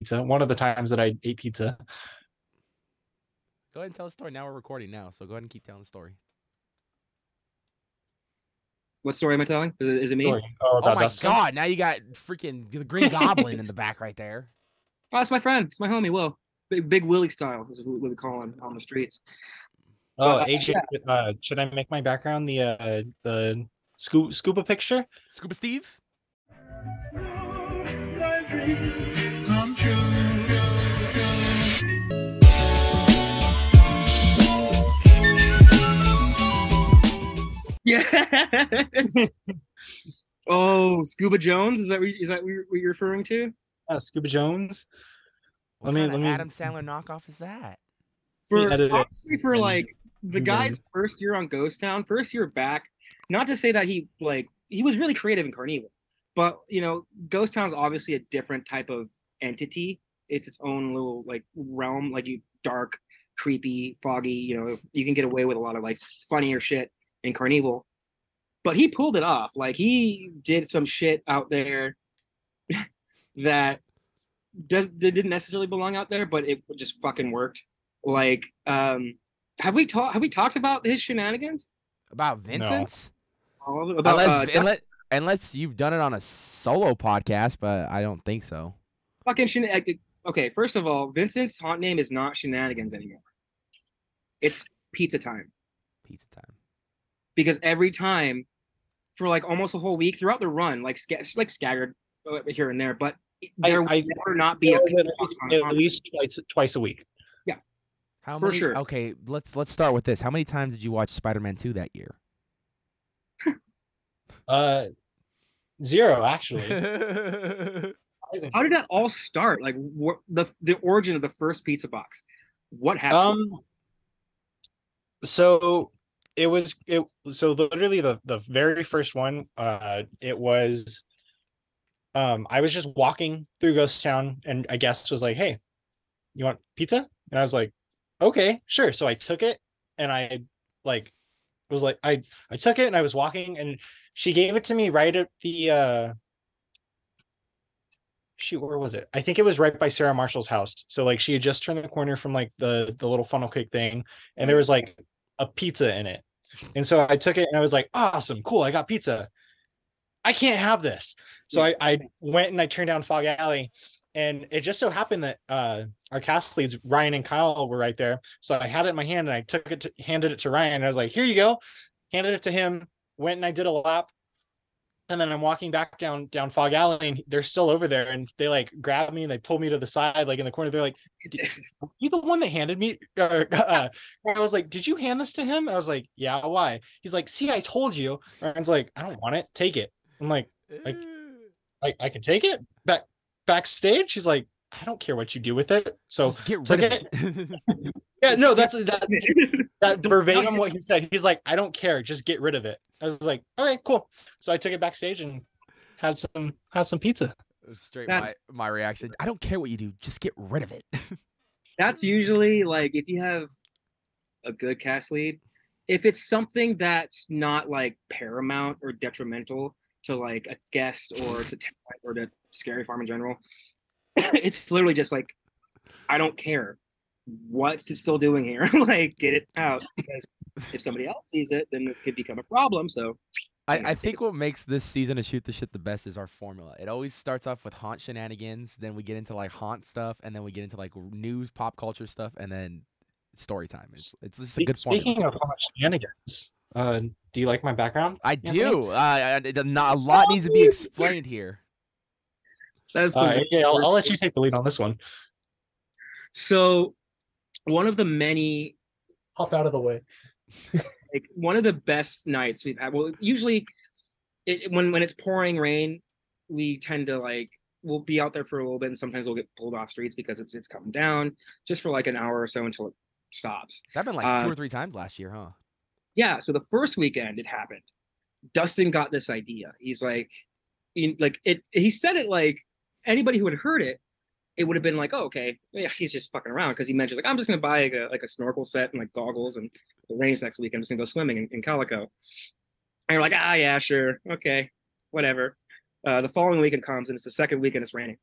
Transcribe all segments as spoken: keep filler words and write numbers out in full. pizza. One of the times that I ate pizza. Go ahead and tell the story. Now we're recording now, so go ahead and keep telling the story. What story am I telling? Is it me? Oh, oh my Dustin. God! Now you got freaking the Green Goblin in the back right there. Oh, it's my friend. It's my homie. Whoa, Big, big Willie style is what we call him on the streets. Oh, uh, A J, yeah. uh, should I make my background the uh, the scoop scuba picture? Scuba Steve. Come true. Yes. Oh, Scuba Jones, is that what, is that what you're referring to? Uh, Scuba Jones. What let kind me, of let Adam me... Sandler knockoff is that? For honestly, for like the guy's first year on Ghost Town, first year back. Not to say that he like he was really creative in Carnival, but you know, Ghost Town's obviously a different type of entity. It's its own little like realm, like you dark, creepy, foggy. You know, you can get away with a lot of like funnier shit in Carnival, but he pulled it off. Like he did some shit out there that does didn't necessarily belong out there, but it just fucking worked. Like, um, have we talked? Have we talked about his shenanigans? About Vincent's? No. Uh, about, unless, uh, unless, unless you've done it on a solo podcast, but I don't think so. Fucking shenanigans. Okay, first of all, Vincent's haunt name is not Shenanigans anymore. It's Pizza Time. Pizza Time. Because every time, for like almost a whole week throughout the run, like like scattered here and there, but there I, will I, never not be a at least, at least twice twice a week. Yeah, how for many, sure. Okay, let's let's start with this. How many times did you watch Spider-Man two that year? uh, zero actually. How did that all start? Like what, the the origin of the first pizza box? What happened? Um, so. It was it so literally the the very first one. Uh, it was. Um, I was just walking through Ghost Town, and I guess was like, "Hey, you want pizza?" And I was like, "Okay, sure." So I took it, and I like was like, I I took it, and I was walking, and she gave it to me right at the. Uh, shoot, where was it? I think it was right by Sarah Marshall's house. So like, she had just turned the corner from like the the little funnel cake thing, and there was like a pizza in it. And so I took it and I was like, awesome, cool, I got pizza. I can't have this. So I, I went and I turned down Fog Alley, and it just so happened that uh, our cast leads, Ryan and Kyle, were right there. So I had it in my hand and I took it, to, handed it to Ryan. And I was like, here you go. Handed it to him, went and I did a lap. And then I'm walking back down, down Fog Alley, and they're still over there. And they like grab me and they pull me to the side, like in the corner. They're like, are you the one that handed me? Or, uh, I was like, did you hand this to him? I was like, yeah, why? He's like, see, I told you. Ryan's like, I don't want it. Take it. I'm like, I, I, I can take it back backstage. He's like, I don't care what you do with it. So just get rid of it. it. Yeah, no, that's that, that verbatim what he said. He's like, I don't care, just get rid of it. I was like, okay, cool. So I took it backstage and had some had some pizza. Straight my, my reaction. I don't care what you do, just get rid of it. That's usually like if you have a good cast lead, if it's something that's not like paramount or detrimental to like a guest or to talent or to Scary Farm in general, it's literally just like, I don't care. What's it still doing here? Like, get it out, because if somebody else sees it, then it could become a problem. So I, I think what makes this season of Shoot the Shit the best is our formula. It always starts off with haunt shenanigans, then we get into like haunt stuff, and then we get into like news, pop culture stuff, and then story time. It's, it's just a good formula. Speaking of haunt shenanigans, uh, do you like my background? I do. Uh, not, a lot needs to be explained here. That's the uh, yeah, I'll, I'll let you take the lead on this one. So one of the many hop out of the way. Like one of the best nights we've had. Well, usually it, when when it's pouring rain, we tend to like we'll be out there for a little bit, and sometimes we'll get pulled off streets because it's it's coming down just for like an hour or so until it stops. That happened like uh, two or three times last year, huh? Yeah. So the first weekend it happened. Dustin got this idea. He's like, he, like it. He said it like anybody who had heard it, it would have been like, oh, okay, yeah, he's just fucking around, because he mentions like, I'm just gonna buy like a, like a snorkel set and like goggles, and the rains next week, I'm just gonna go swimming in, in Calico. And you're like, ah, yeah, sure, okay, whatever. Uh, the following weekend comes, and it's the second weekend it's raining,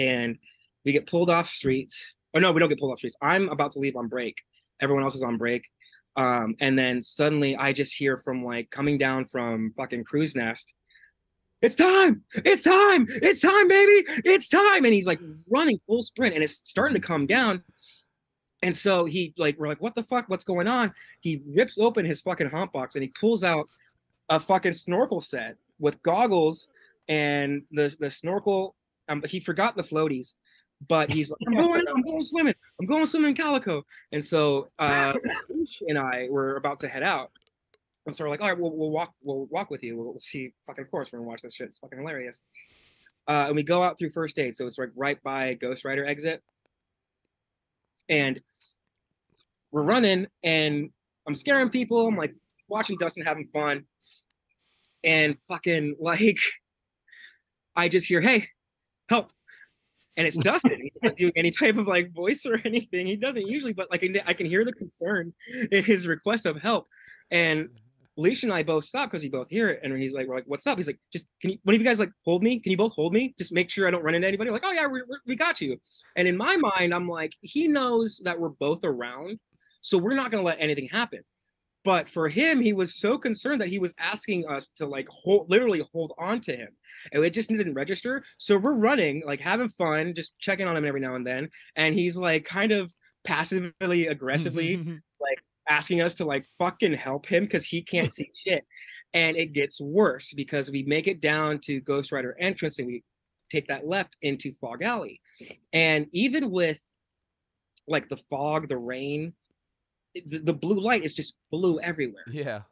and We get pulled off streets. Oh, no, we don't get pulled off streets. I'm about to leave on break. Everyone else is on break. Um, and then suddenly I just hear from like coming down from fucking Cruise Nest. It's time. It's time. It's time, baby. It's time. And he's like running full sprint and it's starting to come down. And so he like, we're like, what the fuck? What's going on? He rips open his fucking haunt box and he pulls out a fucking snorkel set with goggles and the, the snorkel. Um, he forgot the floaties, but he's like, I'm going, I'm going swimming. I'm going swimming in Calico. And so uh, and I were about to head out. And so we're like, all right, we'll, we'll walk, we'll walk with you. We'll, we'll see fucking course. We're gonna watch this shit. It's fucking hilarious. Uh, and we go out through First Aid. So it's like right by Ghost Rider exit. And we're running and I'm scaring people. I'm like watching Dustin having fun. And fucking like, I just hear, hey, help. And it's Dustin. He's not doing any type of like voice or anything. He doesn't usually, but like I can hear the concern in his request of help. And Leisha and I both stop because we both hear it. And he's like, we're like, what's up? He's like, just, can you, one of you guys like hold me? Can you both hold me? Just make sure I don't run into anybody. Like, oh yeah, we, we got you. And in my mind, I'm like, he knows that we're both around. So we're not going to let anything happen. But for him, he was so concerned that he was asking us to like hold, literally hold on to him. And it just didn't register. So we're running, like having fun, just checking on him every now and then. And he's like kind of passively aggressively like, asking us to like fucking help him because he can't see shit. And it gets worse because we make it down to Ghost Rider entrance and we take that left into Fog Alley. And even with like the fog, the rain, the, the blue light is just blue everywhere. Yeah.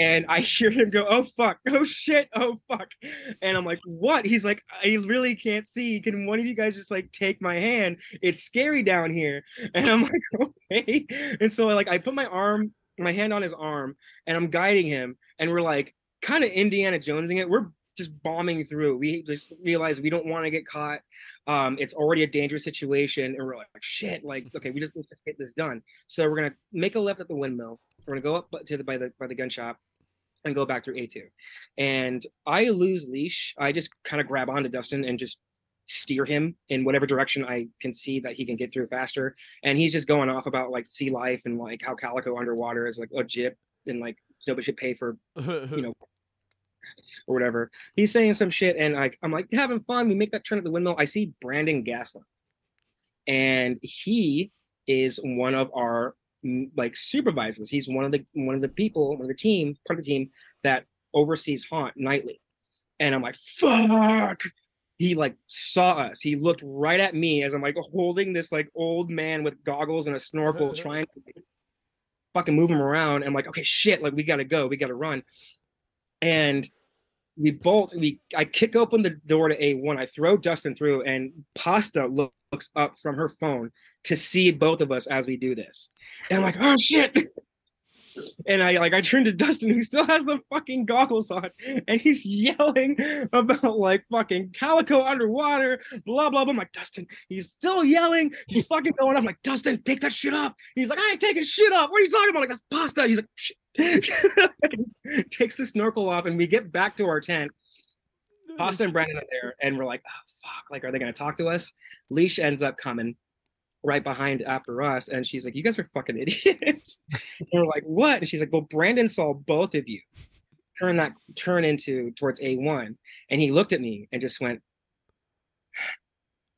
And I hear him go, oh fuck, oh shit, oh fuck. And I'm like, what? He's like, I really can't see. Can one of you guys just like take my hand? It's scary down here. And I'm like, okay. And so I like I put my arm, my hand on his arm, and I'm guiding him. And we're like kind of Indiana Jonesing it. We're just bombing through. We just realize we don't want to get caught. Um, it's already a dangerous situation. And we're like, shit, like, okay, we just let's get this done. So we're gonna make a left at the windmill. We're gonna go up to the by the by the gun shop. And go back through A two. And I lose leash. I just kind of grab onto Dustin and just steer him in whatever direction I can see that he can get through faster. And he's just going off about like sea life and like how Calico underwater is like a jip and like nobody should pay for, you know, or whatever. He's saying some shit and I, I'm like having fun. We make that turn at the windmill. I see Brandon Gaslam. And he is one of our like supervisors. He's one of the one of the people, one of the team, part of the team that oversees Haunt nightly. And I'm like, fuck. He like saw us. He looked right at me as I'm like holding this like old man with goggles and a snorkel trying to like, fucking move him around. I'm like, okay, shit, like we gotta go, we gotta run. And we bolt, we I kick open the door to A one. I throw Dustin through and Pasta look looks up from her phone to see both of us as we do this. And I'm like, oh shit. And I like I turned to Dustin who still has the fucking goggles on and he's yelling about like fucking Calico underwater, blah, blah, blah. I'm like, Dustin, he's still yelling. He's fucking going up. I'm like, Dustin, take that shit off. He's like, I ain't taking shit off. What are you talking about? Like, that's pasta. He's like, shit. Takes the snorkel off and we get back to our tent. Pasta and Brandon are there, and we're like, oh, fuck, like, are they going to talk to us? Leash ends up coming right behind after us, and she's like, you guys are fucking idiots. And we're like, what? And she's like, well, Brandon saw both of you turn that turn into towards A one, and he looked at me and just went,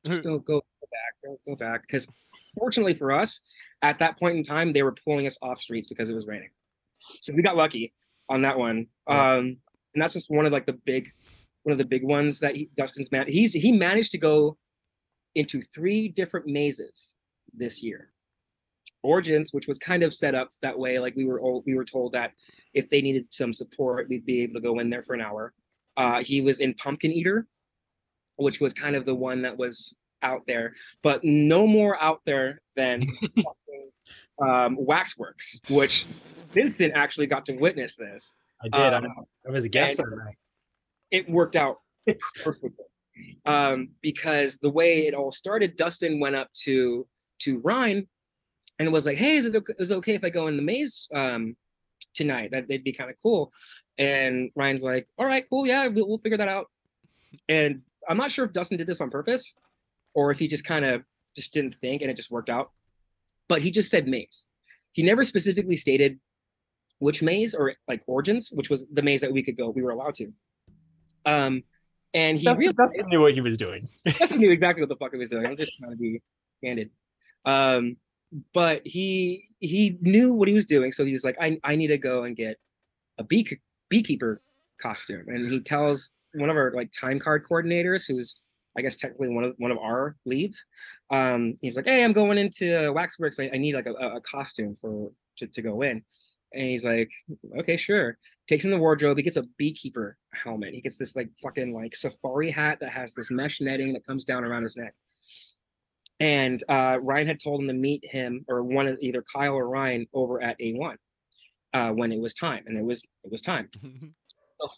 just go, go, go back, go, go back. Because fortunately for us, at that point in time, they were pulling us off streets because it was raining. So we got lucky on that one. Yeah. Um, and that's just one of, like, the big... One of the big ones that he, Dustin's man, he's he managed to go into three different mazes this year. Origins, which was kind of set up that way, like we were all, we were told that if they needed some support, we'd be able to go in there for an hour. Uh, he was in Pumpkin Eater, which was kind of the one that was out there, but no more out there than um, Waxworks, which Vincent actually got to witness this. I did. Um, I was a guest that night. It worked out perfectly um, because the way it all started, Dustin went up to to Ryan and was like, "Hey, is it okay, is it okay if I go in the maze um, tonight? That they'd be kind of cool." And Ryan's like, "All right, cool, yeah, we'll, we'll figure that out." And I'm not sure if Dustin did this on purpose, or if he just kind of just didn't think and it just worked out. But he just said Maze. He never specifically stated which Maze or like Origins, which was the Maze that we could go, we were allowed to. Um, and he really knew what he was doing. Dustin knew exactly what the fuck he was doing. I'm just trying to be candid. Um, but he he knew what he was doing, so he was like, I I need to go and get a bee beekeeper costume. And he tells one of our like time card coordinators, who's I guess technically one of one of our leads. Um, he's like, hey, I'm going into Waxworks. I, I need like a, a costume for to, to go in. And he's like, okay, sure. Takes in the wardrobe. He gets a beekeeper helmet. He gets this like fucking like safari hat that has this mesh netting that comes down around his neck. And uh, Ryan had told him to meet him or one of either Kyle or Ryan over at A one uh, when it was time. And it was it was time. Oh.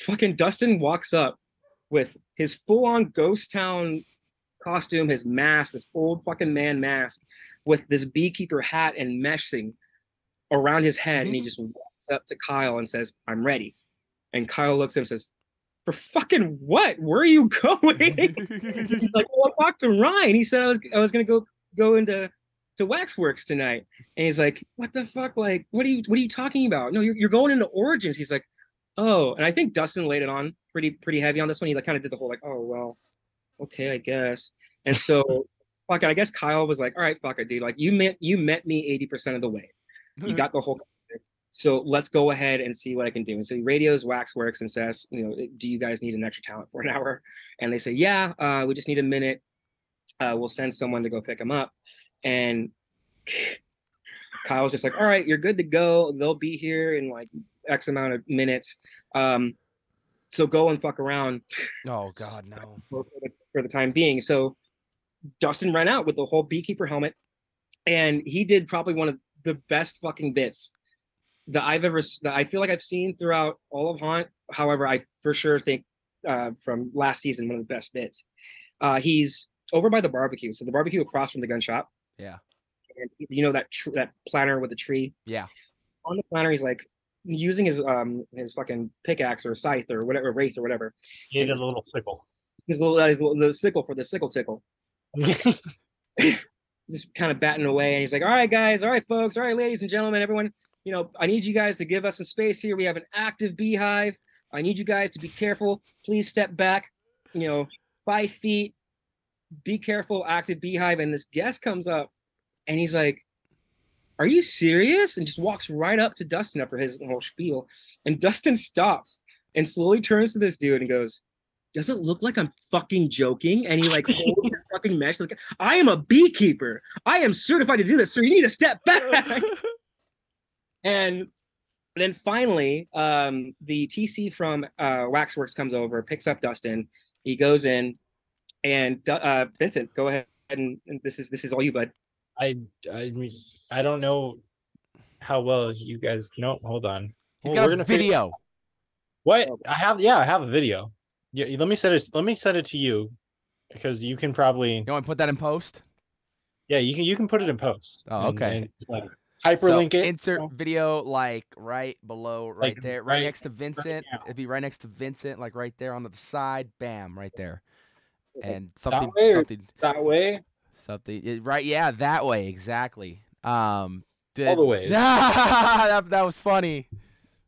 Fucking Dustin walks up with his full-on ghost town costume, his mask, this old fucking man mask, with this beekeeper hat and mesh thing around his head, mm-hmm. and he just walks up to Kyle and says, I'm ready. And Kyle looks at him and says, for fucking what? Where are you going? He's like, well, I talked to Ryan. He said I was I was gonna go go into to Waxworks tonight. And he's like, what the fuck? Like, what are you what are you talking about? No, you're, you're going into Origins. He's like, oh. And I think Dustin laid it on pretty pretty heavy on this one. He like kind of did the whole like, oh well, okay, I guess. And so fuck it, I guess Kyle was like, all right, fuck it, dude. Like you met you met me eighty percent of the way. You got the whole concept. So let's go ahead and see what I can do. And so he radios Waxworks and says, you know, do you guys need an extra talent for an hour? And they say, yeah, uh, we just need a minute. Uh, we'll send someone to go pick him up. And Kyle's just like, all right, you're good to go. They'll be here in like X amount of minutes. Um, so go and fuck around. Oh, God, no. For the, for the time being. So Dustin ran out with the whole beekeeper helmet. And he did probably one of the best fucking bits that I've ever, that I feel like I've seen throughout all of Haunt. However, I for sure think uh, from last season, one of the best bits. Uh, he's over by the barbecue. So the barbecue across from the gun shop. Yeah. And you know, that, tr- that planter with the tree. Yeah. On the planter, he's like using his, um, his fucking pickaxe or scythe or whatever, wraith or whatever. He and does a little sickle. His little, his little, little sickle for the sickle tickle. Just kind of batting away, and he's like, all right, guys, all right, folks, all right, ladies and gentlemen, everyone, you know, I need you guys to give us some space here. We have an active beehive. I need you guys to be careful. Please step back, you know, five feet. Be careful, active beehive. And this guest comes up, and he's like, are you serious? And just walks right up to Dustin after his whole spiel. And Dustin stops and slowly turns to this dude and goes, does it look like I'm fucking joking? And he like holds the fucking mesh. Like, I am a beekeeper. I am certified to do this. So you need to step back. And then finally, um, the T C from uh, Waxworks comes over, picks up Dustin. He goes in, and uh, Vincent, go ahead, and, and this is this is all you, bud. I I mean I don't know how well you guys. No, hold on. He's well, got we're gonna video. Figure... What I have? Yeah, I have a video. Yeah, let me send it. Let me send it to you, because you can probably. You want to put that in post? Yeah, you can. You can put it in post. Oh, okay. And, and, like, hyperlink so it. Insert you know? Video like right below, right like, there, right, right next to Vincent. Right It'd be right next to Vincent, like right there on the side. Bam, right there. And something, that way something that way, something right. Yeah, that way exactly. Um, did, all the way. that, that was funny.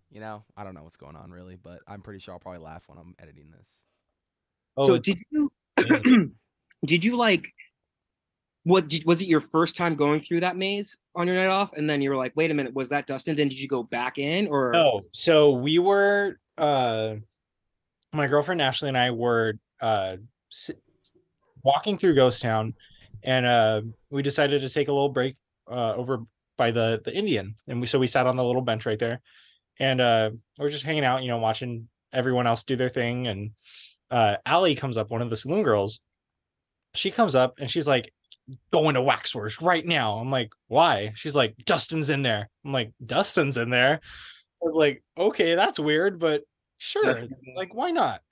You know, I don't know what's going on really, but I'm pretty sure I'll probably laugh when I'm editing this. Oh, so did you, did you like, what did, was it your first time going through that maze on your night off? And then you were like, wait a minute, was that Dustin? Then did you go back in or? No. So we were, uh, my girlfriend, Ashley, and I were uh, walking through Ghost Town, and uh, we decided to take a little break uh, over by the, the Indian. And we, so we sat on the little bench right there. And uh, we're just hanging out, you know, watching everyone else do their thing. And uh, Allie comes up, one of the saloon girls. She comes up and she's like, going to Waxworks right now. I'm like, why? She's like, Dustin's in there. I'm like, Dustin's in there. I was like, okay, that's weird, but sure. Like, why not?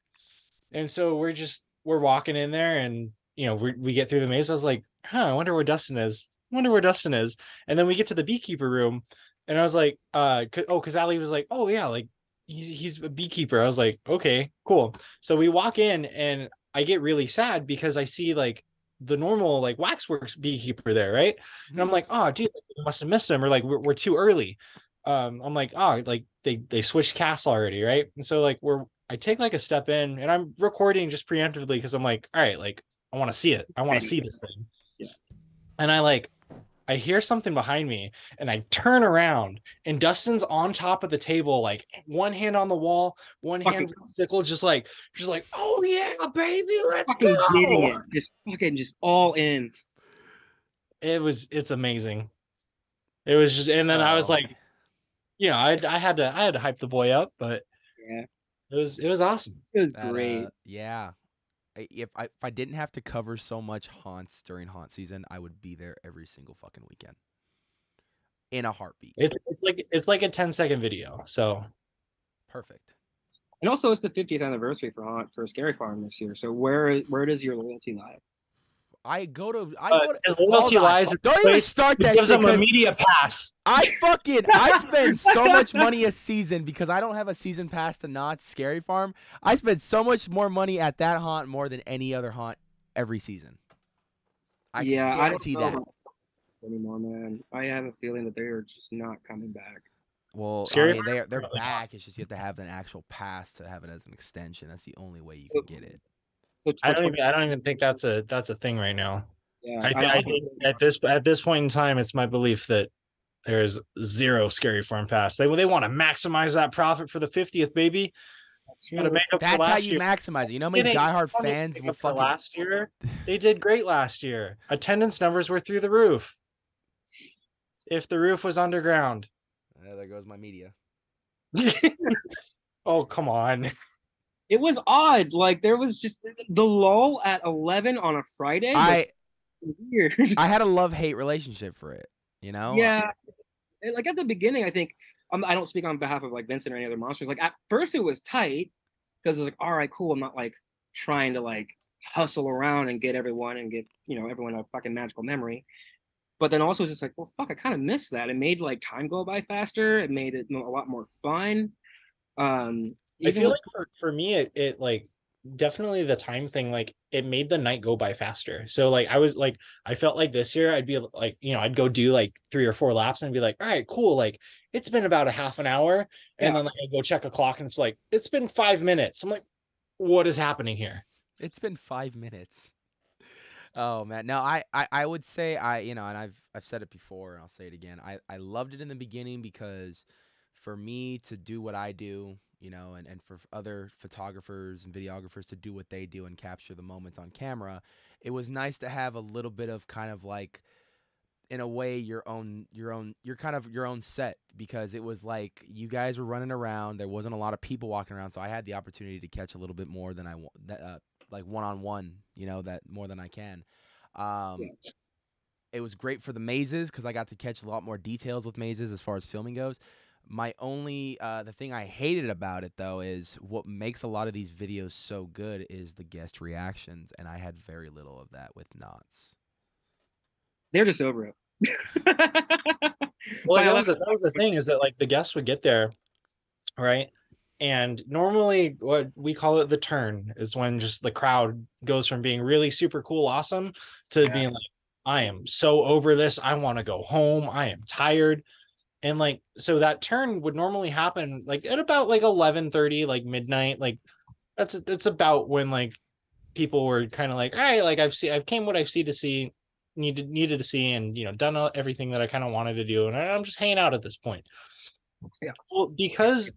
And so we're just, we're walking in there and, you know, we we get through the maze. I was like, huh, I wonder where Dustin is. I wonder where Dustin is. And then we get to the beekeeper room. And I was like, uh, oh, because Ali was like, oh, yeah, like he's, he's a beekeeper. I was like, OK, cool. So we walk in and I get really sad because I see like the normal like waxworks beekeeper there, right? And I'm like, oh dude, we must have missed him, or like we're, we're too early. Um, I'm like, oh, like they they switched casts already, right? And so like we're I take like a step in, and I'm recording just preemptively because I'm like, all right, like I want to see it. I want to see this thing. Yeah. And I like I hear something behind me, and I turn around, and Dustin's on top of the table, like one hand on the wall, one fucking hand on the sickle, just like, just like, oh yeah, baby, let's go. It. Just fucking just all in. It was, it's amazing. It was just, and then oh. I was like, you know, I I had to I had to hype the boy up, but yeah, it was it was awesome. It was that, great. Uh, yeah. If I if I didn't have to cover so much haunts during haunt season, I would be there every single fucking weekend in a heartbeat. It's it's like it's like a ten second video, so perfect. And also, it's the fiftieth anniversary for haunt for Scary Farm this year. So where where does your loyalty lie? I go to I uh, go to loyalty lies. Don't even start that. Give them a media pass. I fucking I spend so much money a season because I don't have a season pass to not Scary Farm. I spend so much more money at that haunt more than any other haunt every season. I yeah, can guarantee I don't know that anymore, man. I have a feeling that they are just not coming back. Well, Scary I mean, they're they're back. It's just you have to have an actual pass to have it as an extension. That's the only way you can get it. So I don't even I don't even think that's a that's a thing right now. Yeah, I, I, I think at this at this point in time, it's my belief that there is zero Scary Farm pass. They they want to maximize that profit for the fiftieth, baby. That's, you make up that's how you year. maximize it. You know how many diehard fans will fucking last year. They did great last year. Attendance numbers were through the roof. If the roof was underground, uh, there goes my media. Oh come on. It was odd. Like there was just the lull at eleven on a Friday. I weird. I had a love-hate relationship for it, you know. Yeah, like at the beginning, I think um, I don't speak on behalf of like Vincent or any other monsters. Like at first, it was tight because it was like, all right, cool. I'm not like trying to like hustle around and get everyone and get you know everyone a fucking magical memory. But then also it's just like, well, fuck, I kind of missed that. It made like time go by faster. It made it a lot more fun. Um. I feel like for, for me, it, it like definitely the time thing, like it made the night go by faster. So like I was like, I felt like this year I'd be like, you know, I'd go do like three or four laps and be like, all right, cool. Like it's been about a half an hour. And yeah. then like, I go check a clock and it's like, it's been five minutes. I'm like, what is happening here? It's been five minutes. Oh man. No, I, I, I would say I, you know, and I've, I've said it before and I'll say it again. I, I loved it in the beginning because for me to do what I do, you know, and, and for other photographers and videographers to do what they do and capture the moments on camera, it was nice to have a little bit of kind of like, in a way, your own, your own, your kind of your own set, because it was like you guys were running around. There wasn't a lot of people walking around. So I had the opportunity to catch a little bit more than I want, uh, like one-on-one, you know, that more than I can. Um, yeah. It was great for the mazes because I got to catch a lot more details with mazes as far as filming goes. My only, uh, the thing I hated about it, though, is what makes a lot of these videos so good is the guest reactions, and I had very little of that with Knott's. They're just over it. Well, that was, the, that was the thing, is that, like, the guests would get there, right? And normally what we call it the turn is when just the crowd goes from being really super cool, awesome, to yeah. being like, I am so over this. I want to go home. I am tired. And like, so that turn would normally happen like at about like eleven thirty, like midnight, like that's, that's about when like people were kind of like, all right, like I've seen, I've came what I've seen to see, needed, needed to see, and, you know, done everything that I kind of wanted to do. And I'm just hanging out at this point. Yeah. Well, because,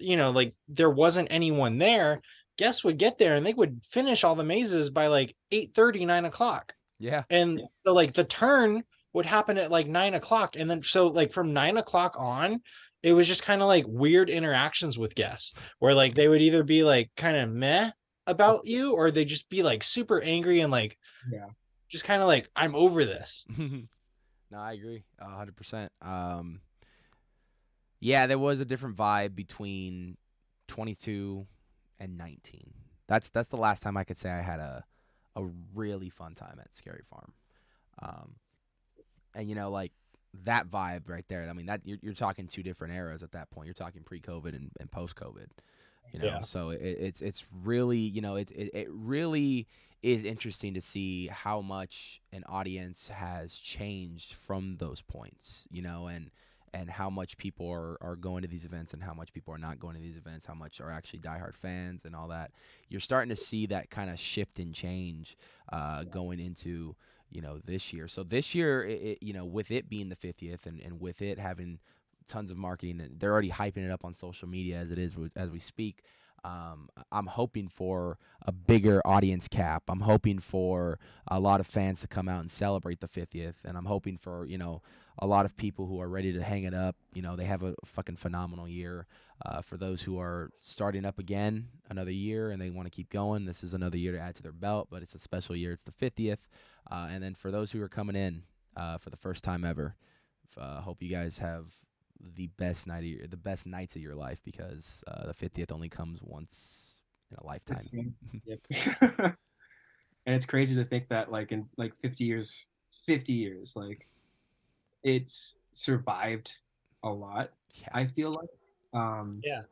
you know, like there wasn't anyone there, guests would get there and they would finish all the mazes by like eight thirty, nine o'clock. Yeah. And yeah. so like the turn would happen at like nine o'clock. And then, so like from nine o'clock on, it was just kind of like weird interactions with guests where like they would either be like kind of meh about you, or they just be like super angry and like, yeah, just kind of like, I'm over this. No, I agree a hundred percent. Um, yeah, there was a different vibe between twenty-two and nineteen. That's, that's the last time I could say I had a, a really fun time at Scary Farm. Um, And, you know, like that vibe right there. I mean, that you're, you're talking two different eras at that point. You're talking pre-COVID and, and post-COVID. you know. Yeah. So it, it's it's really, you know, it, it it really is interesting to see how much an audience has changed from those points, you know, and and how much people are, are going to these events and how much people are not going to these events, how much are actually diehard fans and all that. You're starting to see that kind of shift and change uh, going into, you know, this year. So this year, it, it, you know, with it being the fiftieth and, and with it having tons of marketing, and they're already hyping it up on social media as it is as we speak, um, I'm hoping for a bigger audience cap. I'm hoping for a lot of fans to come out and celebrate the fiftieth, and I'm hoping for, you know, a lot of people who are ready to hang it up. You know, they have a fucking phenomenal year. Uh, for those who are starting up again another year and they want to keep going, this is another year to add to their belt, but it's a special year. It's the fiftieth. Uh, and then for those who are coming in uh, for the first time ever, uh, hope you guys have the best night of your, the best nights of your life, because uh, the fiftieth only comes once in a lifetime. Yep. And it's crazy to think that, like, in like fifty years, fifty years, like, it's survived a lot. Yeah. I feel like, um, yeah,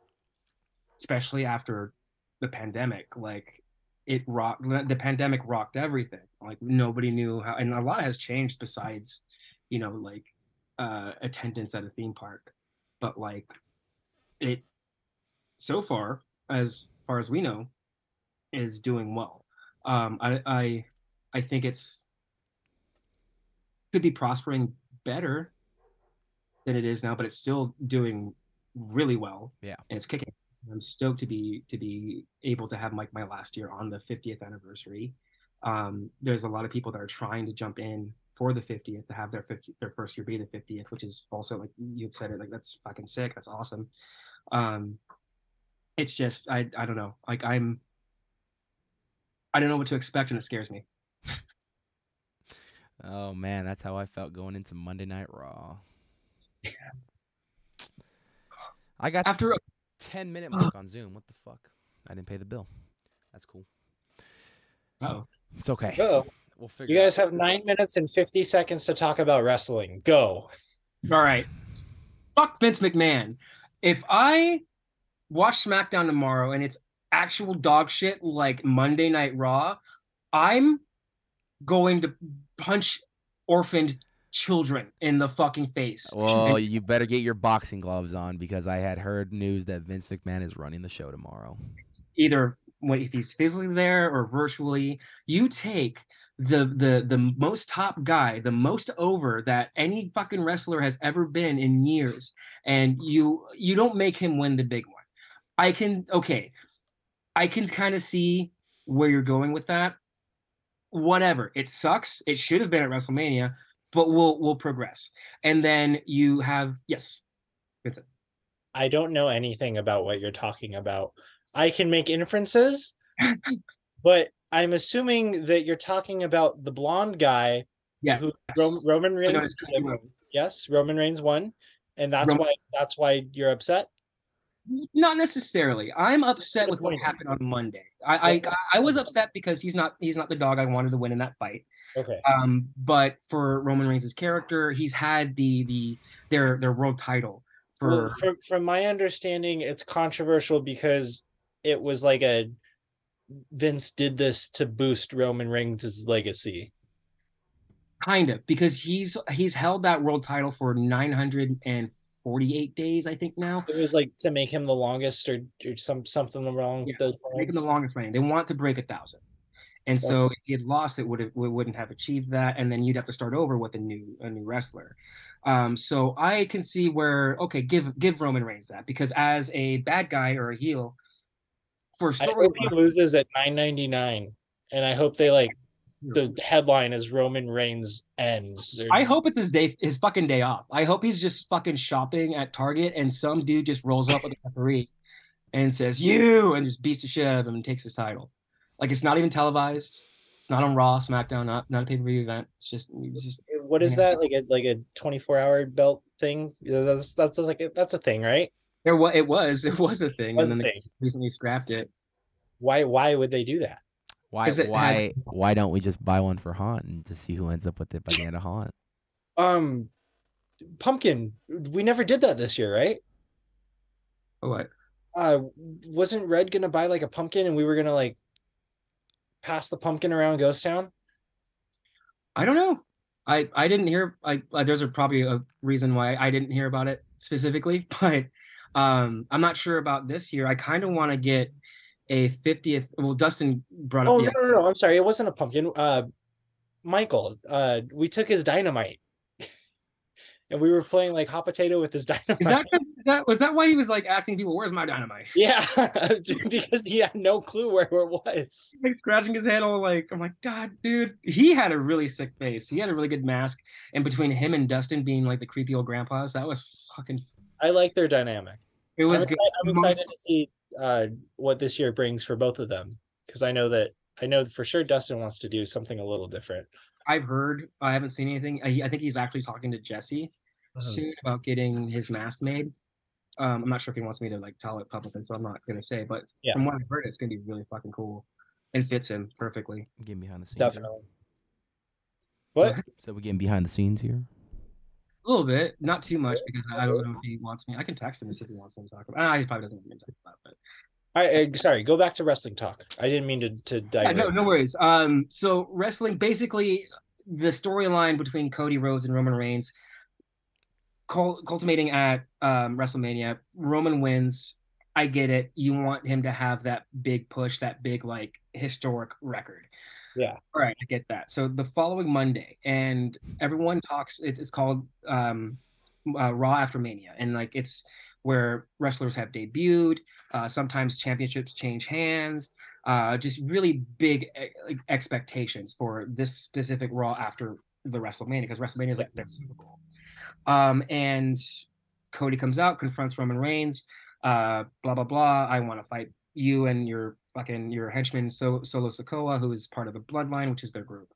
especially after the pandemic, like it rocked. The pandemic rocked everything. Like nobody knew how, and a lot has changed besides, you know, like. Uh, attendance at a theme park, but like it so far as far as we know is doing well. um I I, I think it's could be prospering better than it is now, but it's still doing really well. Yeah, and it's kicking. I'm stoked to be to be able to have like my, my last year on the fiftieth anniversary. Um there's a lot of people that are trying to jump in for the fiftieth, to have their fiftieth, their first year be the fiftieth, which is also, like you had said it, like that's fucking sick, that's awesome. Um, it's just, I I don't know, like I'm, I don't know what to expect, and it scares me. Oh man, that's how I felt going into Monday Night Raw. Yeah. I got after a ten minute mark on Zoom. What the fuck? I didn't pay the bill. That's cool. Oh, it's okay. Uh-oh. We'll figure you guys out. Have nine minutes and fifty seconds to talk about wrestling. Go. All right. Fuck Vince McMahon. If I watch SmackDown tomorrow and it's actual dog shit like Monday Night Raw, I'm going to punch orphaned children in the fucking face. Well, you better get your boxing gloves on, because I had heard news that Vince McMahon is running the show tomorrow. Either if he's physically there or virtually, you take the the the most top guy, the most over that any fucking wrestler has ever been in years, and you you don't make him win the big one. I can okay, I can kind of see where you're going with that. Whatever, it sucks. It should have been at WrestleMania, but we'll we'll progress. And then you have yes, that's it. I don't know anything about what you're talking about. I can make inferences, but I'm assuming that you're talking about the blonde guy, yeah, who Ro- Roman Reigns. So yes, Roman Reigns won, and that's Roman. why that's why you're upset. Not necessarily. I'm upset with what happened on Monday. I, I I was upset because he's not he's not the dog I wanted to win in that fight. Okay. Um, but for Roman Reigns' character, he's had the the their their world title for. Well, from, from my understanding, it's controversial because it was like a. Vince did this to boost Roman Reigns' legacy, kind of, because he's he's held that world title for nine hundred forty-eight days, I think now. It was like to make him the longest, or, or some something wrong with yeah, those. Make him the longest reign. They want to break a thousand, and yeah. So if he had lost, it would have wouldn't have achieved that, and then you'd have to start over with a new a new wrestler. Um, so I can see where okay, give give Roman Reigns that, because as a bad guy or a heel. For story I hope he loses at nine ninety-nine, and I hope they like the headline is Roman Reigns ends. Or... I hope it's his day, his fucking day off. I hope he's just fucking shopping at Target, and some dude just rolls up with a referee and says "you" and just beats the shit out of him and takes his title. Like it's not even televised. It's not on Raw, SmackDown, not not a pay per view event. It's just, it's just what is that, like a like a twenty-four hour belt thing? That's that's like a, that's a thing, right? There was it was it was a thing, was and then they recently scrapped it. Why? Why would they do that? Why? Why? Had... Why don't we just buy one for Haunt and to see who ends up with it by the end of Haunt? Um, Pumpkin, we never did that this year, right? What? uh, wasn't Red gonna buy like a pumpkin and we were gonna like pass the pumpkin around Ghost Town? I don't know. I, I didn't hear. I, I there's a, probably a reason why I didn't hear about it specifically, but um, I'm not sure about this year. I kind of want to get a fiftieth. Well, Dustin brought up. Oh no, no, no! I'm sorry, it wasn't a pumpkin. Uh, Michael, uh, we took his dynamite, and we were playing like hot potato with his dynamite. Is that, is that was that why he was like asking people, "Where's my dynamite?" Yeah, because he had no clue where it was. Like scratching his head, all like, I'm like, God, dude, he had a really sick face. He had a really good mask, and between him and Dustin being like the creepy old grandpas, that was fucking. I like their dynamic. It was. I'm good. Excited, I'm excited to see uh, what this year brings for both of them, because I know that. I know for sure Dustin wants to do something a little different. I've heard, I haven't seen anything. I, I think he's actually talking to Jesse mm-hmm. soon about getting his mask made. Um, I'm not sure if he wants me to like tell it publicly, so I'm not going to say, but yeah. From what I've heard, it's going to be really fucking cool and fits him perfectly. Getting behind the scenes. Definitely. What? Yeah. So we're getting behind the scenes here? A little bit, not too much because I don't know if he wants me. I can text him and see if he wants me to talk about it. Ah, he probably doesn't want me to talk about it, but. I, I, sorry, go back to wrestling talk. I didn't mean to, to dive yeah, in. No, no worries. Um, so wrestling, basically the storyline between Cody Rhodes and Roman Reigns col- culminating at um, WrestleMania. Roman wins. I get it. You want him to have that big push, that big, like, historic record. Yeah. All right, I get that. So the following Monday, and everyone talks, it, it's called um, uh, Raw After Mania, and, like, it's where wrestlers have debuted, uh, sometimes championships change hands, uh, just really big e- expectations for this specific Raw after the WrestleMania, because WrestleMania is like their Super Bowl. Um, and Cody comes out, confronts Roman Reigns, uh, blah, blah, blah. I want to fight you and your fucking your henchman, so- Solo Sikoa, who is part of the Bloodline, which is their group.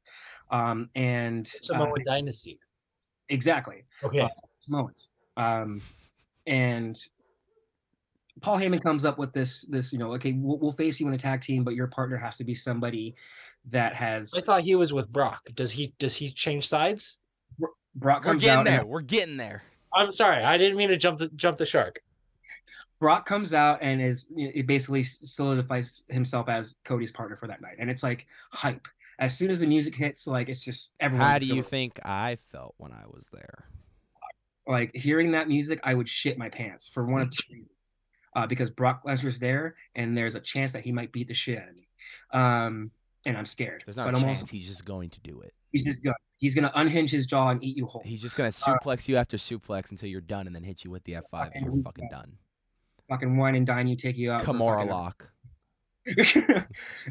Um, and Samoan uh, Dynasty. Exactly. Okay. Uh, Samoans. Um, And Paul Heyman comes up with this, this you know, okay, we'll, we'll face you in a tag team, but your partner has to be somebody that has. I thought he was with Brock. Does he? Does he change sides? Brock comes We're getting out there. And... We're getting there. I'm sorry, I didn't mean to jump the jump the shark. Brock comes out and is it basically solidifies himself as Cody's partner for that night, and it's like hype. As soon as the music hits, like it's just everyone. How do you think I felt when I was there? Like hearing that music, I would shit my pants for one of two reasons. Uh, because Brock Lesnar's there, and there's a chance that he might beat the shit out of me. Um, and I'm scared. There's not but a I'm chance. Also, he's just going to do it. He's just going. He's going to unhinge his jaw and eat you whole. He's just going to suplex uh, you after suplex until you're done, and then hit you with the F five, and you're fucking done. Fucking wine and dine you, take you out. Kimura lock. And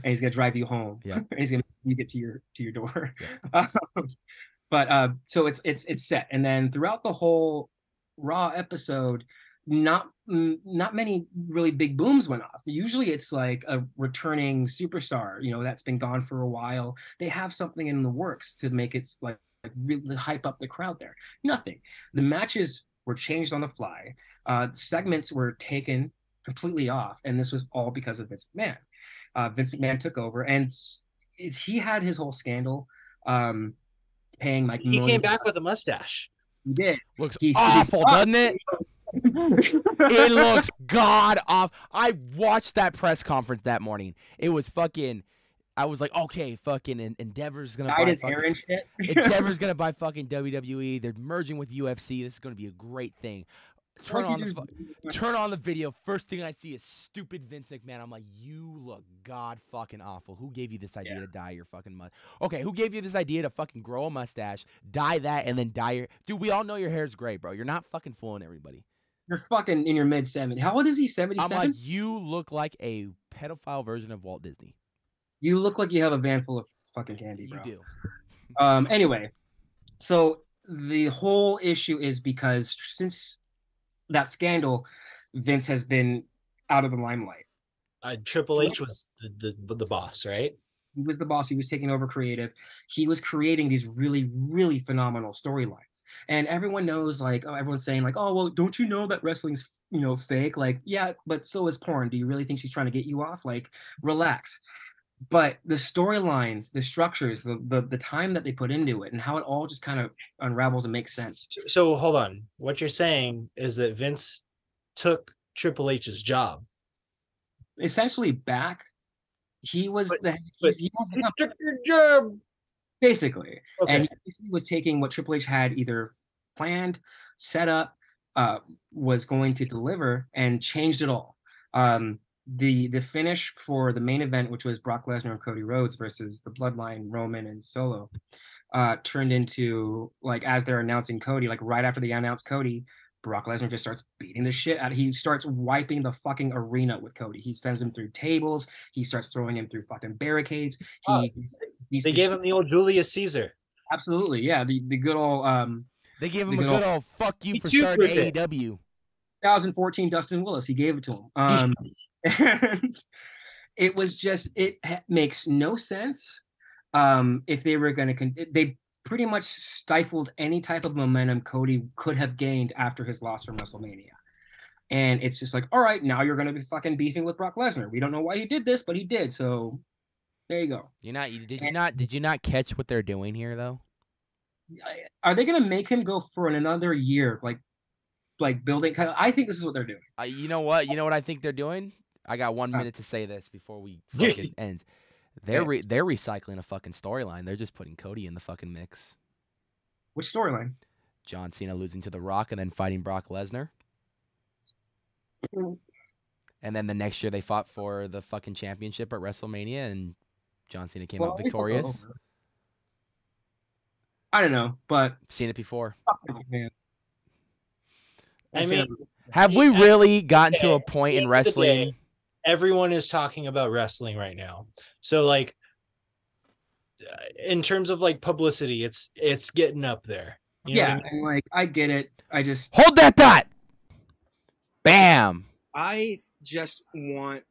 he's going to drive you home. Yeah. And he's going to you get to your to your door. Yeah. um, But uh, so it's it's it's set, and then throughout the whole Raw episode, not not many really big booms went off. Usually, it's like a returning superstar, you know, that's been gone for a while. They have something in the works to make it like, like really hype up the crowd there. Nothing. The matches were changed on the fly. Uh, segments were taken completely off, and this was all because of Vince McMahon. Uh, Vince McMahon took over, and he had his whole scandal. Um, Paying like he came back with a mustache. He did. Looks he, awful, he, doesn't it? It looks god awful. I watched that press conference that morning. It was fucking. I was like, okay, fucking Endeavor's gonna buy fucking, shit. Endeavor's gonna buy fucking W W E. They're merging with U F C. This is gonna be a great thing. Turn on the fu- turn on the video. First thing I see is stupid Vince McMahon. I'm like, you look god fucking awful. Who gave you this idea yeah. to dye your fucking mustache? Okay, who gave you this idea to fucking grow a mustache, dye that, and then dye your? Dude, we all know your hair's gray, bro. You're not fucking fooling everybody. You're fucking in your mid seventies. How old is he? seventy-seven. I'm like, you look like a pedophile version of Walt Disney. You look like you have a van full of fucking candy, bro. You do. Um. Anyway, so the whole issue is because since. That scandal, Vince has been out of the limelight. Uh, Triple H was the, the the boss, right? He was the boss. He was taking over creative. He was creating these really, really phenomenal storylines. And everyone knows, like, oh, everyone's saying, like, oh, well, don't you know that wrestling's, you know, fake? Like, yeah, but so is porn. Do you really think she's trying to get you off? Like, relax. But the storylines, the structures, the, the the time that they put into it, and how it all just kind of unravels and makes sense. So hold on. What you're saying is that Vince took Triple H's job essentially back. He was but, the but he was the company, your job. Basically. Okay. And he basically was taking what Triple H had either planned, set up, uh, was going to deliver, and changed it all. Um, the the finish for the main event, which was Brock Lesnar and Cody Rhodes versus the Bloodline, Roman and Solo, uh, turned into, like, as they're announcing Cody, like right after they announced Cody, Brock Lesnar just starts beating the shit out. He starts wiping the fucking arena with Cody. He sends him through tables. He starts throwing him through fucking barricades. He, oh, they gave him the old Julius Caesar. Absolutely, yeah. The the good old. Um, they gave him the good a good old, old fuck you for starting A E W. twenty fourteen Dustin Willis. He gave it to him. Um, and it was just it ha- makes no sense. Um, if they were going to, con- they. pretty much stifled any type of momentum Cody could have gained after his loss from WrestleMania. And it's just like, all right, now you're going to be fucking beefing with Brock Lesnar. We don't know why he did this, but he did. So there you go. You're not, you, did and, you not, did you not catch what they're doing here though? Are they going to make him go for another year? Like, like building, I think this is what they're doing. Uh, you know what? You know what I think they're doing? I got one minute to say this before we fucking end. They're re- they're recycling a fucking storyline. They're just putting Cody in the fucking mix. Which storyline? John Cena losing to The Rock and then fighting Brock Lesnar. And then the next year they fought for the fucking championship at WrestleMania and John Cena came well, out victorious. I don't know, but... Seen it before. Man. I mean... Have we really gotten to a point in wrestling... Everyone is talking about wrestling right now. So like in terms of like publicity, it's it's getting up there. You know yeah, what I mean? Like I get it. I just hold that thought. Bam. I just want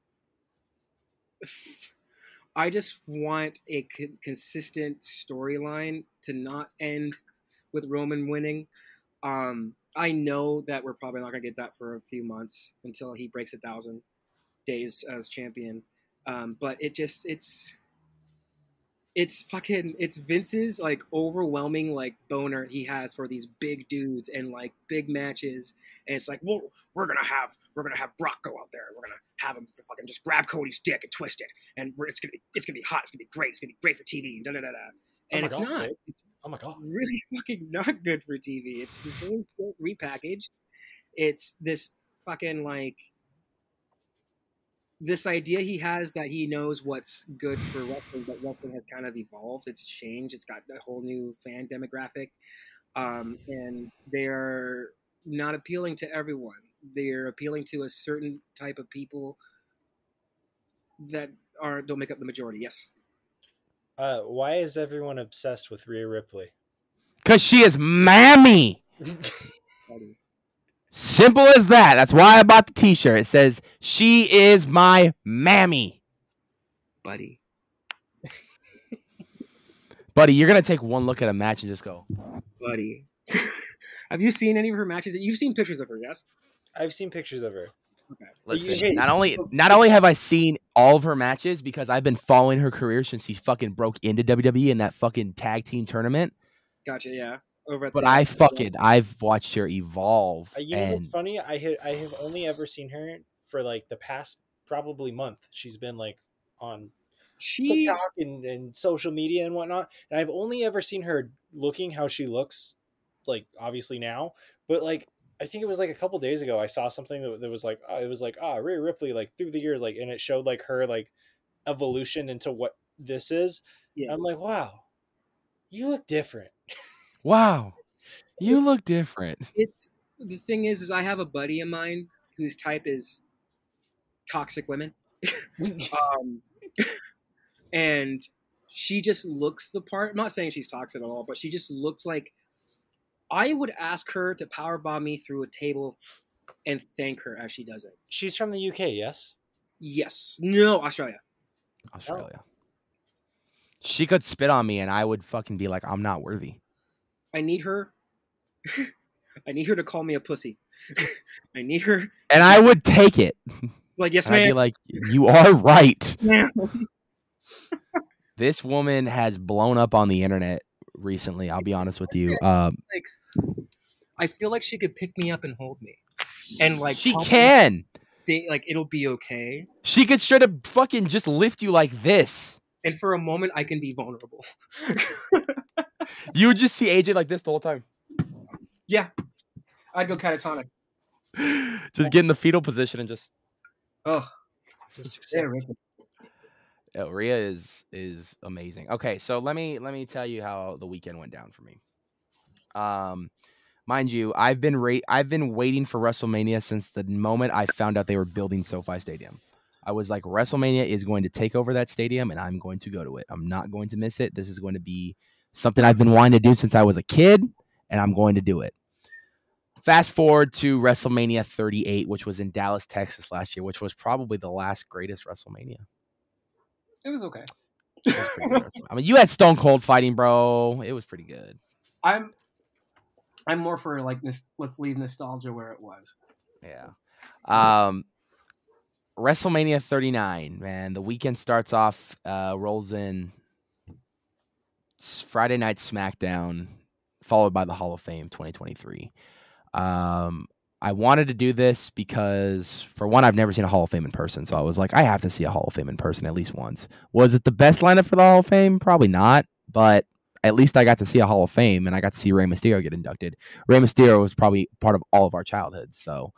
I just want a con- consistent storyline to not end with Roman winning. Um, I know that we're probably not going to get that for a few months until he breaks a thousand days as champion, um but it just it's it's fucking it's Vince's like overwhelming like boner he has for these big dudes and like big matches, and it's like, well, we're gonna have we're gonna have Brock go out there, we're gonna have him fucking just grab Cody's dick and twist it, and we're, it's gonna be it's gonna be hot, it's gonna be great, it's gonna be great for T V, and da da da da. And oh it's god, not it's oh my god really fucking not good for T V. It's this whole repackaged. It's this fucking like this idea he has that he knows what's good for wrestling, but wrestling has kind of evolved. It's changed. It's got a whole new fan demographic. Um, and they're not appealing to everyone. They're appealing to a certain type of people that are don't make up the majority. Yes. Uh, why is everyone obsessed with Rhea Ripley? Because she is mammy. Simple as that. That's why I bought the t-shirt. It says, she is my mammy. Buddy. Buddy, you're going to take one look at a match and just go. Buddy. Have you seen any of her matches? You've seen pictures of her, yes? I've seen pictures of her. Okay. Listen, not only, not only have I seen all of her matches because I've been following her career since she fucking broke into W W E in that fucking tag team tournament. Gotcha, yeah. Over at but I fucking I've watched her evolve. Uh, you and... know what's funny? I had I have only ever seen her for like the past probably month. She's been like on she... TikTok and, and social media and whatnot, and I've only ever seen her looking how she looks like obviously now. But like I think it was like a couple days ago I saw something that, that was like oh, it was like ah oh, Rhea Ripley like through the years like, and it showed like her like evolution into what this is. Yeah. I'm like, wow, you look different. Wow, you look different. It's the thing is, is I have a buddy of mine whose type is toxic women, um, and she just looks the part. I'm not saying she's toxic at all, but she just looks like I would ask her to powerbomb me through a table and thank her as she does it. She's from the U K, yes? Yes. No, Australia. Australia. Oh. She could spit on me, and I would fucking be like, I'm not worthy. I need her. I need her to call me a pussy. I need her. And I would take it. Like, yes, and ma'am. I'd be like, you are right. This woman has blown up on the internet recently. I'll be honest with you. Um, like, I feel like she could pick me up and hold me. And like, she can. they, like, it'll be okay. She could straight up fucking just lift you like this. And for a moment, I can be vulnerable. You would just see A J like this the whole time. Yeah. I'd go catatonic. Just get in the fetal position and just... Oh. Just yeah, yeah, Rhea is is amazing. Okay, so let me let me tell you how the weekend went down for me. Um, mind you, I've been ra I've been waiting for WrestleMania since the moment I found out they were building SoFi Stadium. I was like, WrestleMania is going to take over that stadium, and I'm going to go to it. I'm not going to miss it. This is going to be something I've been wanting to do since I was a kid, and I'm going to do it. Fast forward to WrestleMania thirty-eight, which was in Dallas, Texas last year, which was probably the last greatest WrestleMania. It was okay. It was I mean, you had Stone Cold fighting, bro. It was pretty good. I'm, I'm more for like this. Let's leave nostalgia where it was. Yeah. Um, WrestleMania thirty-nine, man. The weekend starts off, uh, rolls in Friday night SmackDown, followed by the Hall of Fame twenty twenty-three. Um, I wanted to do this because, for one, I've never seen a Hall of Fame in person, so I was like, I have to see a Hall of Fame in person at least once. Was it the best lineup for the Hall of Fame? Probably not, but at least I got to see a Hall of Fame, and I got to see Rey Mysterio get inducted. Rey Mysterio was probably part of all of our childhoods, so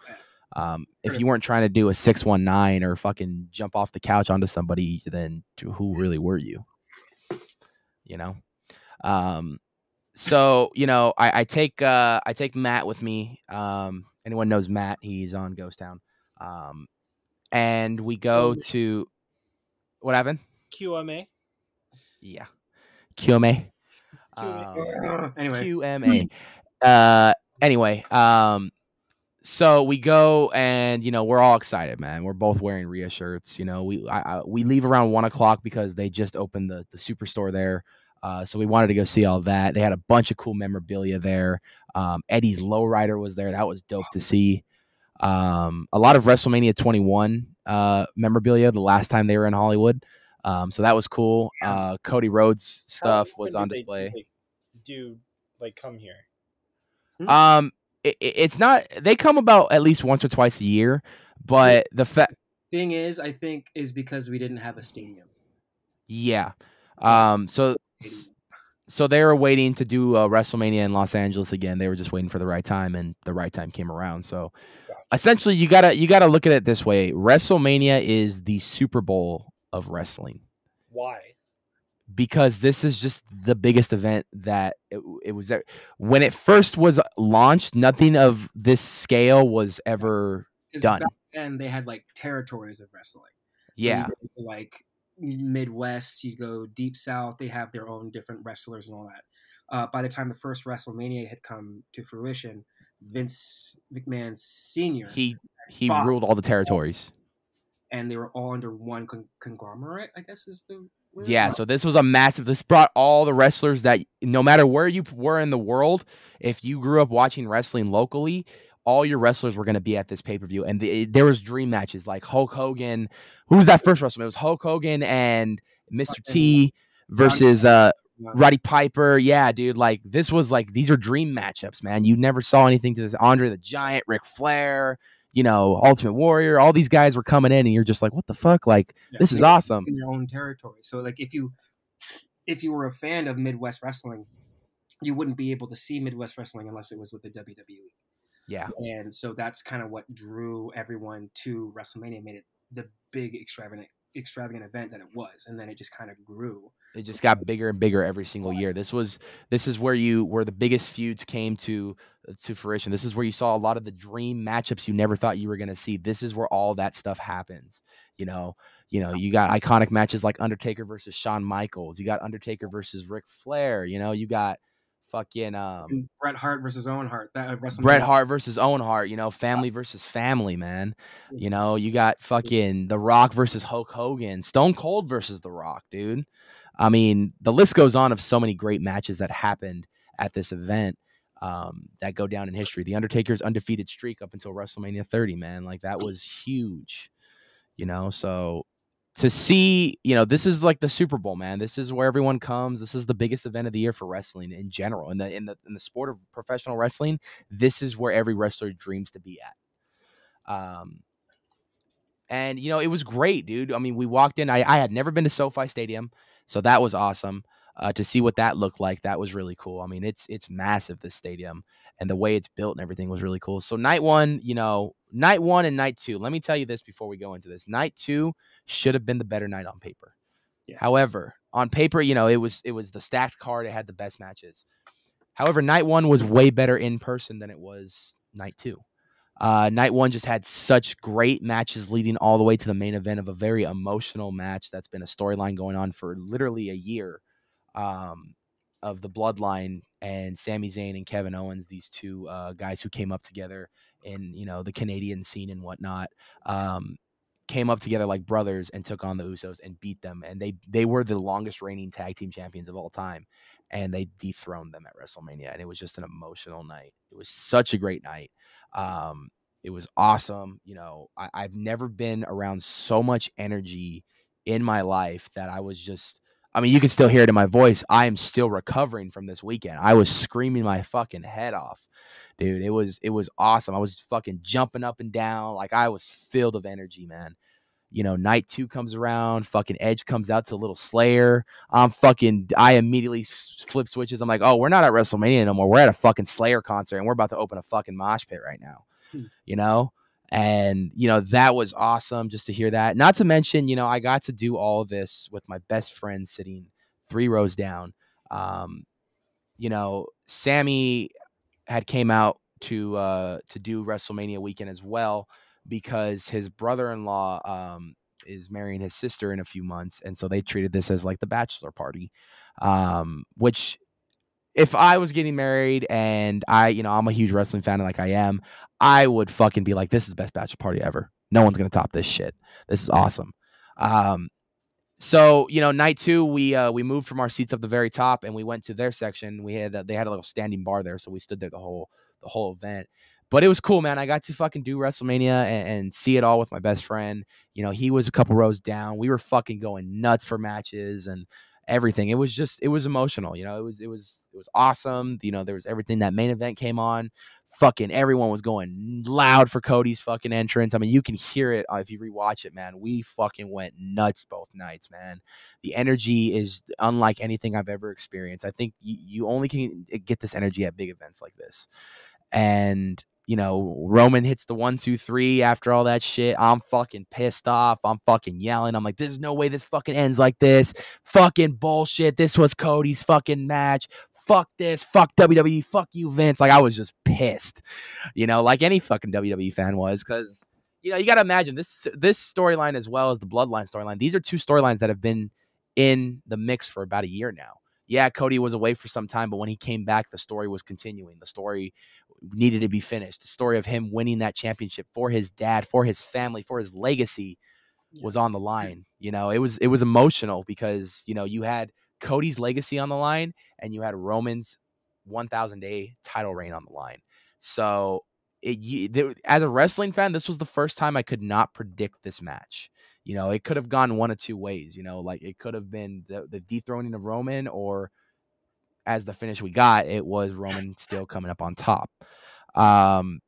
um, if you weren't trying to do a six one nine or fucking jump off the couch onto somebody, then who really were you? You know? Um... So, you know, I, I take uh, I take Matt with me. Um, anyone knows Matt? He's on Ghost Town. Um, and we go to what happened? Q M A. Yeah, Q M A. Q M A. Um, anyway, Q M A. Uh, anyway, um, so we go, and you know, we're all excited, man. We're both wearing Rhea shirts. You know, we I, I, we leave around one o'clock because they just opened the the superstore there. Uh, so we wanted to go see all that. They had a bunch of cool memorabilia there. Um, Eddie's Lowrider was there. That was dope to see. Um, a lot of WrestleMania twenty-one uh, memorabilia the last time they were in Hollywood. Um, so that was cool. Uh, Cody Rhodes stuff How, was on display. They, do like come here? Um, it, it's not. They come about at least once or twice a year. But the, the fact thing is, I think, is because we didn't have a stadium. Yeah. Um, so, so they were waiting to do uh, WrestleMania in Los Angeles again. They were just waiting for the right time, and the right time came around. So essentially you gotta, you gotta look at it this way. WrestleMania is the Super Bowl of wrestling. Why? Because this is just the biggest event that it, it was there. When it first was launched, nothing of this scale was ever done. Back then they had like territories of wrestling. So yeah. You like, Midwest, you go deep south, they have their own different wrestlers and all that. Uh, by the time the first WrestleMania had come to fruition, Vince McMahon Senior He he ruled all the territories. And they were all under one con conglomerate, I guess is the word. Yeah, so this was a massive, this brought all the wrestlers that, no matter where you were in the world, if you grew up watching wrestling locally, all your wrestlers were going to be at this pay-per-view. And the, there was dream matches like Hulk Hogan. Who was that first WrestleMania? It was Hulk Hogan and Mister T versus uh, Roddy Piper. Yeah, dude. Like, this was like, these are dream matchups, man. You never saw anything to this. Andre the Giant, Ric Flair, you know, Ultimate Warrior. All these guys were coming in, and you're just like, what the fuck? Like, yeah, this is awesome. In your own territory. So, like, if you, if you were a fan of Midwest wrestling, you wouldn't be able to see Midwest wrestling unless it was with the W W E. Yeah. And so that's kind of what drew everyone to WrestleMania, made it the big extravagant extravagant event that it was, and then it just kind of grew. It just got bigger and bigger every single year. This was this is where you where the biggest feuds came to to fruition. This is where you saw a lot of the dream matchups you never thought you were going to see. This is where all that stuff happens. You know, you know, you got iconic matches like Undertaker versus Shawn Michaels. You got Undertaker versus Ric Flair. You know, you got fucking um Bret Hart versus Owen Hart. That Bret Hart versus Owen Hart, you know, family versus family, man. You know, you got fucking The Rock versus Hulk Hogan, Stone Cold versus The Rock, dude. I mean, the list goes on of so many great matches that happened at this event um that go down in history. The Undertaker's undefeated streak up until WrestleMania thirty, man. Like, that was huge. You know, so to see, you know, this is like the Super Bowl, man. This is where everyone comes. This is the biggest event of the year for wrestling in general. In the in the in the sport of professional wrestling, this is where every wrestler dreams to be at. Um, And, you know, it was great, dude. I mean, we walked in. I, I had never been to SoFi Stadium, so that was awesome. Uh, to see what that looked like, that was really cool. I mean, it's it's massive, this stadium, and the way it's built and everything was really cool. So night one, you know, night one and night two, let me tell you this before we go into this. Night two should have been the better night on paper. Yeah. However, on paper, you know, it was it was the stacked card. It had the best matches. However, night one was way better in person than it was night two. Uh, night one just had such great matches leading all the way to the main event of a very emotional match that's been a storyline going on for literally a year. Um, of the Bloodline and Sami Zayn and Kevin Owens, these two uh, guys who came up together in, you know, the Canadian scene and whatnot, um, came up together like brothers and took on the Usos and beat them. And they they were the longest reigning tag team champions of all time. And they dethroned them at WrestleMania. And it was just an emotional night. It was such a great night. Um, it was awesome. You know, I, I've never been around so much energy in my life that I was just, I mean, you can still hear it in my voice. I am still recovering from this weekend. I was screaming my fucking head off, dude. It was it was awesome. I was fucking jumping up and down. Like, I was filled of energy, man. You know, night two comes around. Fucking Edge comes out to a little Slayer. I'm fucking, I immediately flip switches. I'm like, oh, we're not at WrestleMania no more. We're at a fucking Slayer concert, and we're about to open a fucking mosh pit right now, hmm. you know? And, you know, that was awesome just to hear that. Not to mention, you know, I got to do all of this with my best friend sitting three rows down. Um, you know, Sammy had came out to uh, to do WrestleMania weekend as well because his brother-in-law um, is marrying his sister in a few months. And so they treated this as like the bachelor party, um, which... If I was getting married and I, you know, I'm a huge wrestling fan like I am, I would fucking be like, this is the best bachelor party ever. No one's going to top this shit. This is awesome. Um, so, you know, night two, we uh, we moved from our seats up the very top and we went to their section. We had, a, they had a little standing bar there. So we stood there the whole, the whole event. But it was cool, man. I got to fucking do WrestleMania and, and see it all with my best friend. You know, he was a couple rows down. We were fucking going nuts for matches and everything. It was just, it was emotional. You know, it was, it was, it was awesome. You know, there was everything. That main event came on. Fucking everyone was going loud for Cody's fucking entrance. I mean, you can hear it if you rewatch it, man. We fucking went nuts both nights, man. The energy is unlike anything I've ever experienced. I think you, you only can get this energy at big events like this. And, you know, Roman hits the one, two, three after all that shit. I'm fucking pissed off. I'm fucking yelling. I'm like, there's no way this fucking ends like this. Fucking bullshit. This was Cody's fucking match. Fuck this. Fuck W W E. Fuck you, Vince. Like, I was just pissed, you know, like any fucking W W E fan was, because, you know, you got to imagine this, this storyline as well as the Bloodline storyline. These are two storylines that have been in the mix for about a year now. Yeah, Cody was away for some time, but when he came back, the story was continuing. The story needed to be finished. The story of him winning that championship for his dad, for his family, for his legacy yeah. was on the line. You know, it was it was emotional because, you know, you had Cody's legacy on the line and you had Roman's one thousand day title reign on the line. So it, you, there, as a wrestling fan, this was the first time I could not predict this match. You know, it could have gone one of two ways. You know, like it could have been the, the dethroning of Roman, or as the finish we got, it was Roman still coming up on top. Um,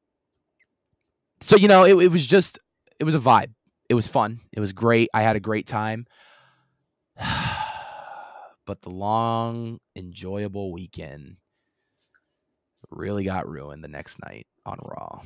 so, you know, it, it was just, it was a vibe. It was fun. It was great. I had a great time. But the long, enjoyable weekend really got ruined the next night on Raw.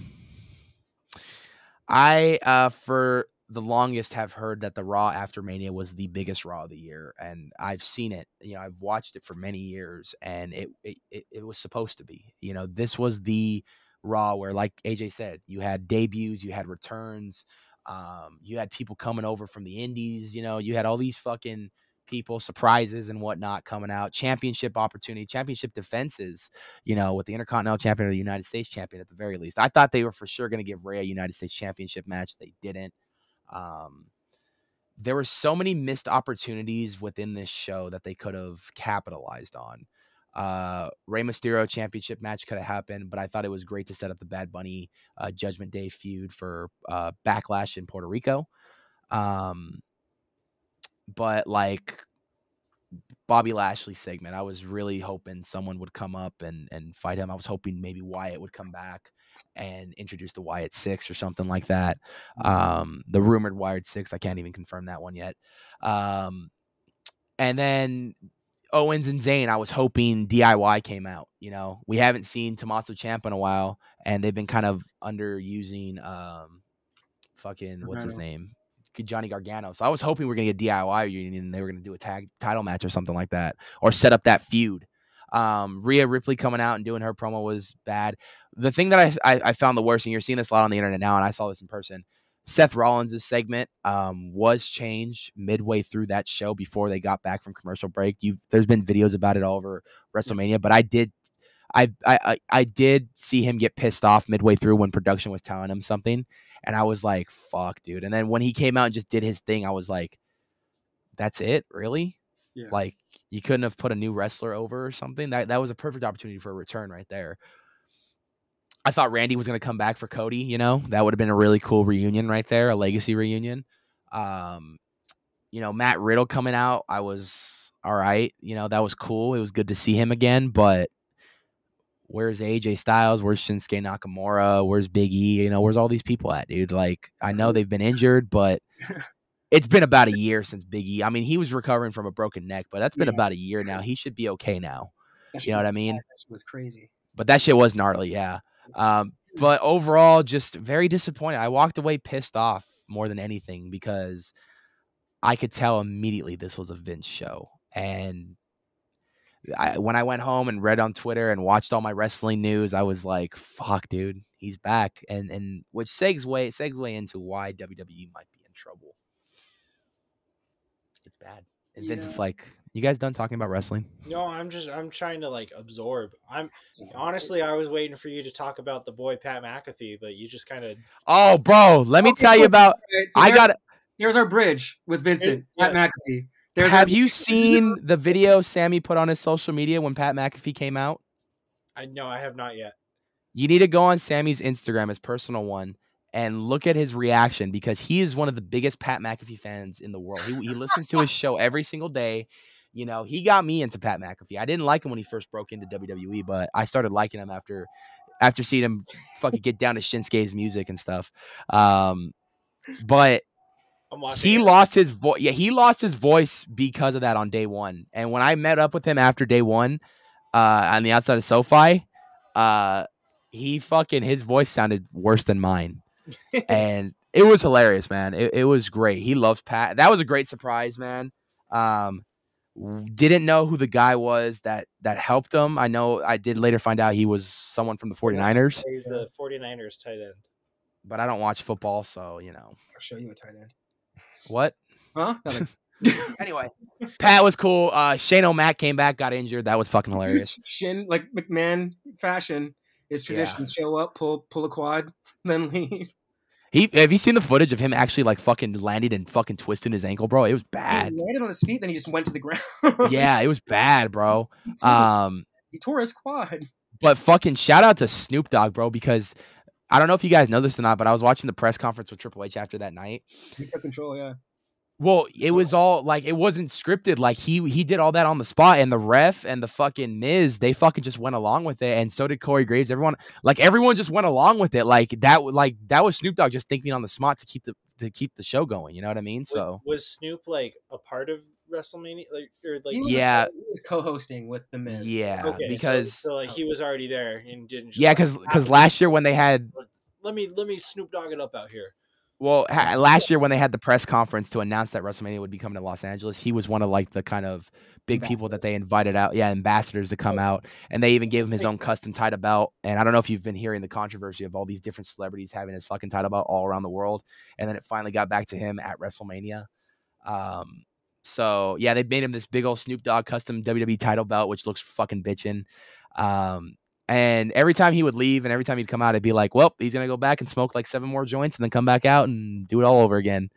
I, uh, for... the longest have heard that the Raw After Mania was the biggest Raw of the year. And I've seen it, you know, I've watched it for many years, and it, it, it, it was supposed to be, you know, this was the Raw where, like A J said, you had debuts, you had returns. Um, you had people coming over from the indies, you know, you had all these fucking people, surprises and whatnot coming out, championship opportunity, championship defenses, you know, with the Intercontinental Champion or the United States Champion at the very least. I thought they were for sure going to give Rhea a United States Championship match. They didn't. Um, there were so many missed opportunities within this show that they could have capitalized on. Uh, Rey Mysterio championship match could have happened, but I thought it was great to set up the Bad Bunny, uh, Judgment Day feud for, uh, Backlash in Puerto Rico. Um, but like Bobby Lashley segment. I was really hoping someone would come up and, and fight him. I was hoping maybe Wyatt would come back and introduce the Wyatt Six or something like that. Um, the rumored Wyatt Six. I can't even confirm that one yet. Um, and then Owens and Zayn. I was hoping D I Y came out. You know, we haven't seen Tommaso Ciampa in a while, and they've been kind of underusing um, fucking what's his name? Johnny Gargano. So I was hoping we we're gonna get D I Y reunion and they were gonna do a tag title match or something like that, or set up that feud. Um, Rhea Ripley coming out and doing her promo was bad. The thing that I, I I found the worst, and you're seeing this a lot on the internet now, and I saw this in person, Seth Rollins' segment um was changed midway through that show before they got back from commercial break. You've there's been videos about it all over WrestleMania, but I did I I I did see him get pissed off midway through when production was telling him something. And I was like, fuck, dude. And then when he came out and just did his thing, I was like, that's it? Really? Yeah. Like, you couldn't have put a new wrestler over or something? That that was a perfect opportunity for a return right there. I thought Randy was going to come back for Cody, you know? That would have been a really cool reunion right there, a legacy reunion. Um, you know, Matt Riddle coming out, I was all right. You know, that was cool. It was good to see him again, but where's A J Styles? Where's Shinsuke Nakamura? Where's Big E? You know, where's all these people at, dude? Like, I know they've been injured, but it's been about a year since Big E. I mean, he was recovering from a broken neck, but that's been yeah. about a year now. He should be okay now. You know what I mean? Bad. That shit was crazy. But that shit was gnarly, yeah. Um, but overall, just very disappointed. I walked away pissed off more than anything because I could tell immediately this was a Vince show. And I, when I went home and read on Twitter and watched all my wrestling news, I was like, fuck, dude, he's back. And and which segues segue into why W W E might be in trouble. It's bad. And yeah. Vince is like, you guys done talking about wrestling? No, I'm just, I'm trying to like absorb. I'm honestly, I was waiting for you to talk about the boy, Pat McAfee, but you just kind of. Oh, bro, let me okay, tell you about, so I got it. Here's our bridge with Vincent, yes. Pat McAfee. There's Have a- you seen the video Sammy put on his social media when Pat McAfee came out? I no, I have not yet. You need to go on Sammy's Instagram, his personal one, and look at his reaction because he is one of the biggest Pat McAfee fans in the world. He, he listens to his show every single day. You know, he got me into Pat McAfee. I didn't like him when he first broke into W W E, but I started liking him after after seeing him fucking get down to Shinsuke's music and stuff. Um, but He it. lost his voice. Yeah, he lost his voice because of that on day one. And when I met up with him after day one, uh, on the outside of SoFi, uh, he fucking his voice sounded worse than mine, and it was hilarious, man. It, it was great. He loves Pat. That was a great surprise, man. Um, didn't know who the guy was that that helped him. I know I did later find out he was someone from the 49ers. He's the 49ers tight end, but I don't watch football, so you know. I'll show you a tight end. What? Huh? Anyway, Pat was cool. Uh, Shane O'Mac came back, got injured. That was fucking hilarious. Shin, like McMahon fashion, is tradition. Yeah. Show up, pull, pull a quad, then leave. He have you seen the footage of him actually like fucking landing and fucking twisting his ankle, bro? It was bad. He landed on his feet, then he just went to the ground. Yeah, it was bad, bro. Um, he tore his quad. But fucking shout out to Snoop Dogg, bro, because I don't know if you guys know this or not, but I was watching the press conference with Triple H after that night. He took control, yeah. Well, it was all like it wasn't scripted. Like he he did all that on the spot, and the ref and the fucking Miz, they fucking just went along with it, and so did Corey Graves. Everyone, like everyone, just went along with it. Like that, like that was Snoop Dogg just thinking on the spot to keep the to keep the show going. You know what I mean? So was, was Snoop like a part of WrestleMania? Like, or like he was, yeah, he was co-hosting with the Miz. Yeah, okay, because so, so like he was already there and didn't. Just, yeah, because like, because last year when they had let me let me Snoop Dogg it up out here. Well, ha- last year when they had the press conference to announce that WrestleMania would be coming to Los Angeles, he was one of like the kind of big people that they invited out. Yeah, ambassadors to come out. And they even gave him his own custom title belt. And I don't know if you've been hearing the controversy of all these different celebrities having his fucking title belt all around the world. And then it finally got back to him at WrestleMania. Um, so, yeah, they made him this big old Snoop Dogg custom W W E title belt, which looks fucking bitchin'. Um And every time he would leave and every time he'd come out, it'd be like, well, he's going to go back and smoke like seven more joints and then come back out and do it all over again.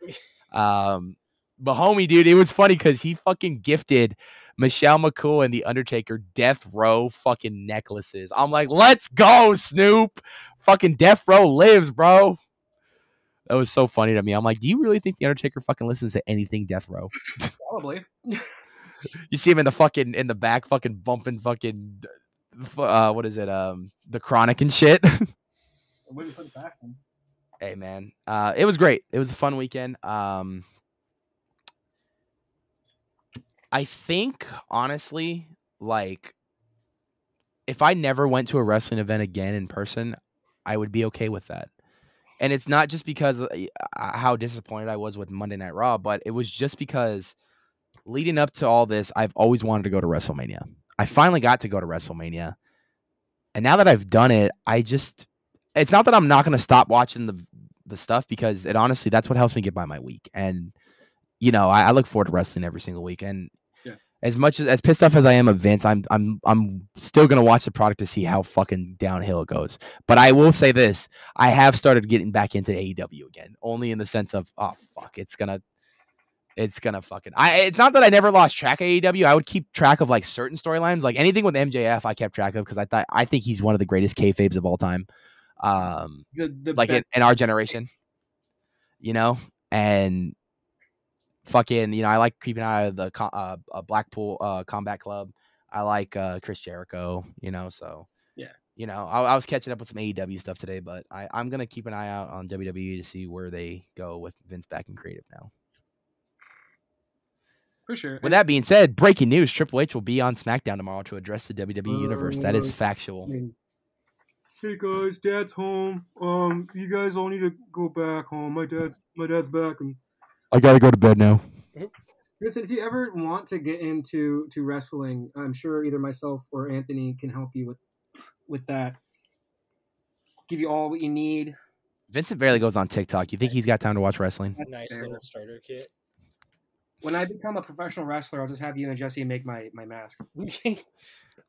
Um, but homie, dude, it was funny because he fucking gifted Michelle McCool and The Undertaker Death Row fucking necklaces. I'm like, let's go, Snoop. Fucking Death Row lives, bro. That was so funny to me. I'm like, do you really think The Undertaker fucking listens to anything Death Row? Probably. You see him in the fucking in the back, fucking bumping, fucking uh, what is it? Um, the Chronic and shit. I'm waiting for the back one. Hey man, uh, it was great. It was a fun weekend. Um, I think honestly, like, if I never went to a wrestling event again in person, I would be okay with that. And it's not just because how disappointed I was with Monday Night Raw, but it was just because leading up to all this, I've always wanted to go to WrestleMania. I finally got to go to WrestleMania. And now that I've done it, I just, it's not that I'm not going to stop watching the the stuff, because it honestly, that's what helps me get by my week. And, you know, I, I look forward to wrestling every single week. And yeah. as much as, as pissed off as I am at Vince, I'm, I'm, I'm still going to watch the product to see how fucking downhill it goes. But I will say this, I have started getting back into A E W again, only in the sense of, oh, fuck, it's going to, It's gonna fucking. I. It's not that I never lost track of A E W. I would keep track of like certain storylines, like anything with M J F. I kept track of because I thought I think he's one of the greatest kayfabes of all time, um, the, the like in, in our generation, you know. And fucking, you know, I like keeping out of the uh, Blackpool uh, Combat Club. I like uh, Chris Jericho, you know. So yeah, you know, I, I was catching up with some A E W stuff today, but I, I'm gonna keep an eye out on W W E to see where they go with Vince back in creative now. For sure. With that being said, breaking news, Triple H will be on SmackDown tomorrow to address the W W E uh, universe. That is factual. Hey guys, Dad's home. Um, you guys all need to go back home. My dad's my dad's back and I gotta go to bed now. Listen, if you ever want to get into to wrestling, I'm sure either myself or Anthony can help you with with that. Give you all what you need. Vincent barely goes on TikTok. You think nice. He's got time to watch wrestling? That's nice terrible. Little starter kit. When I become a professional wrestler, I'll just have you and Jesse make my, my mask.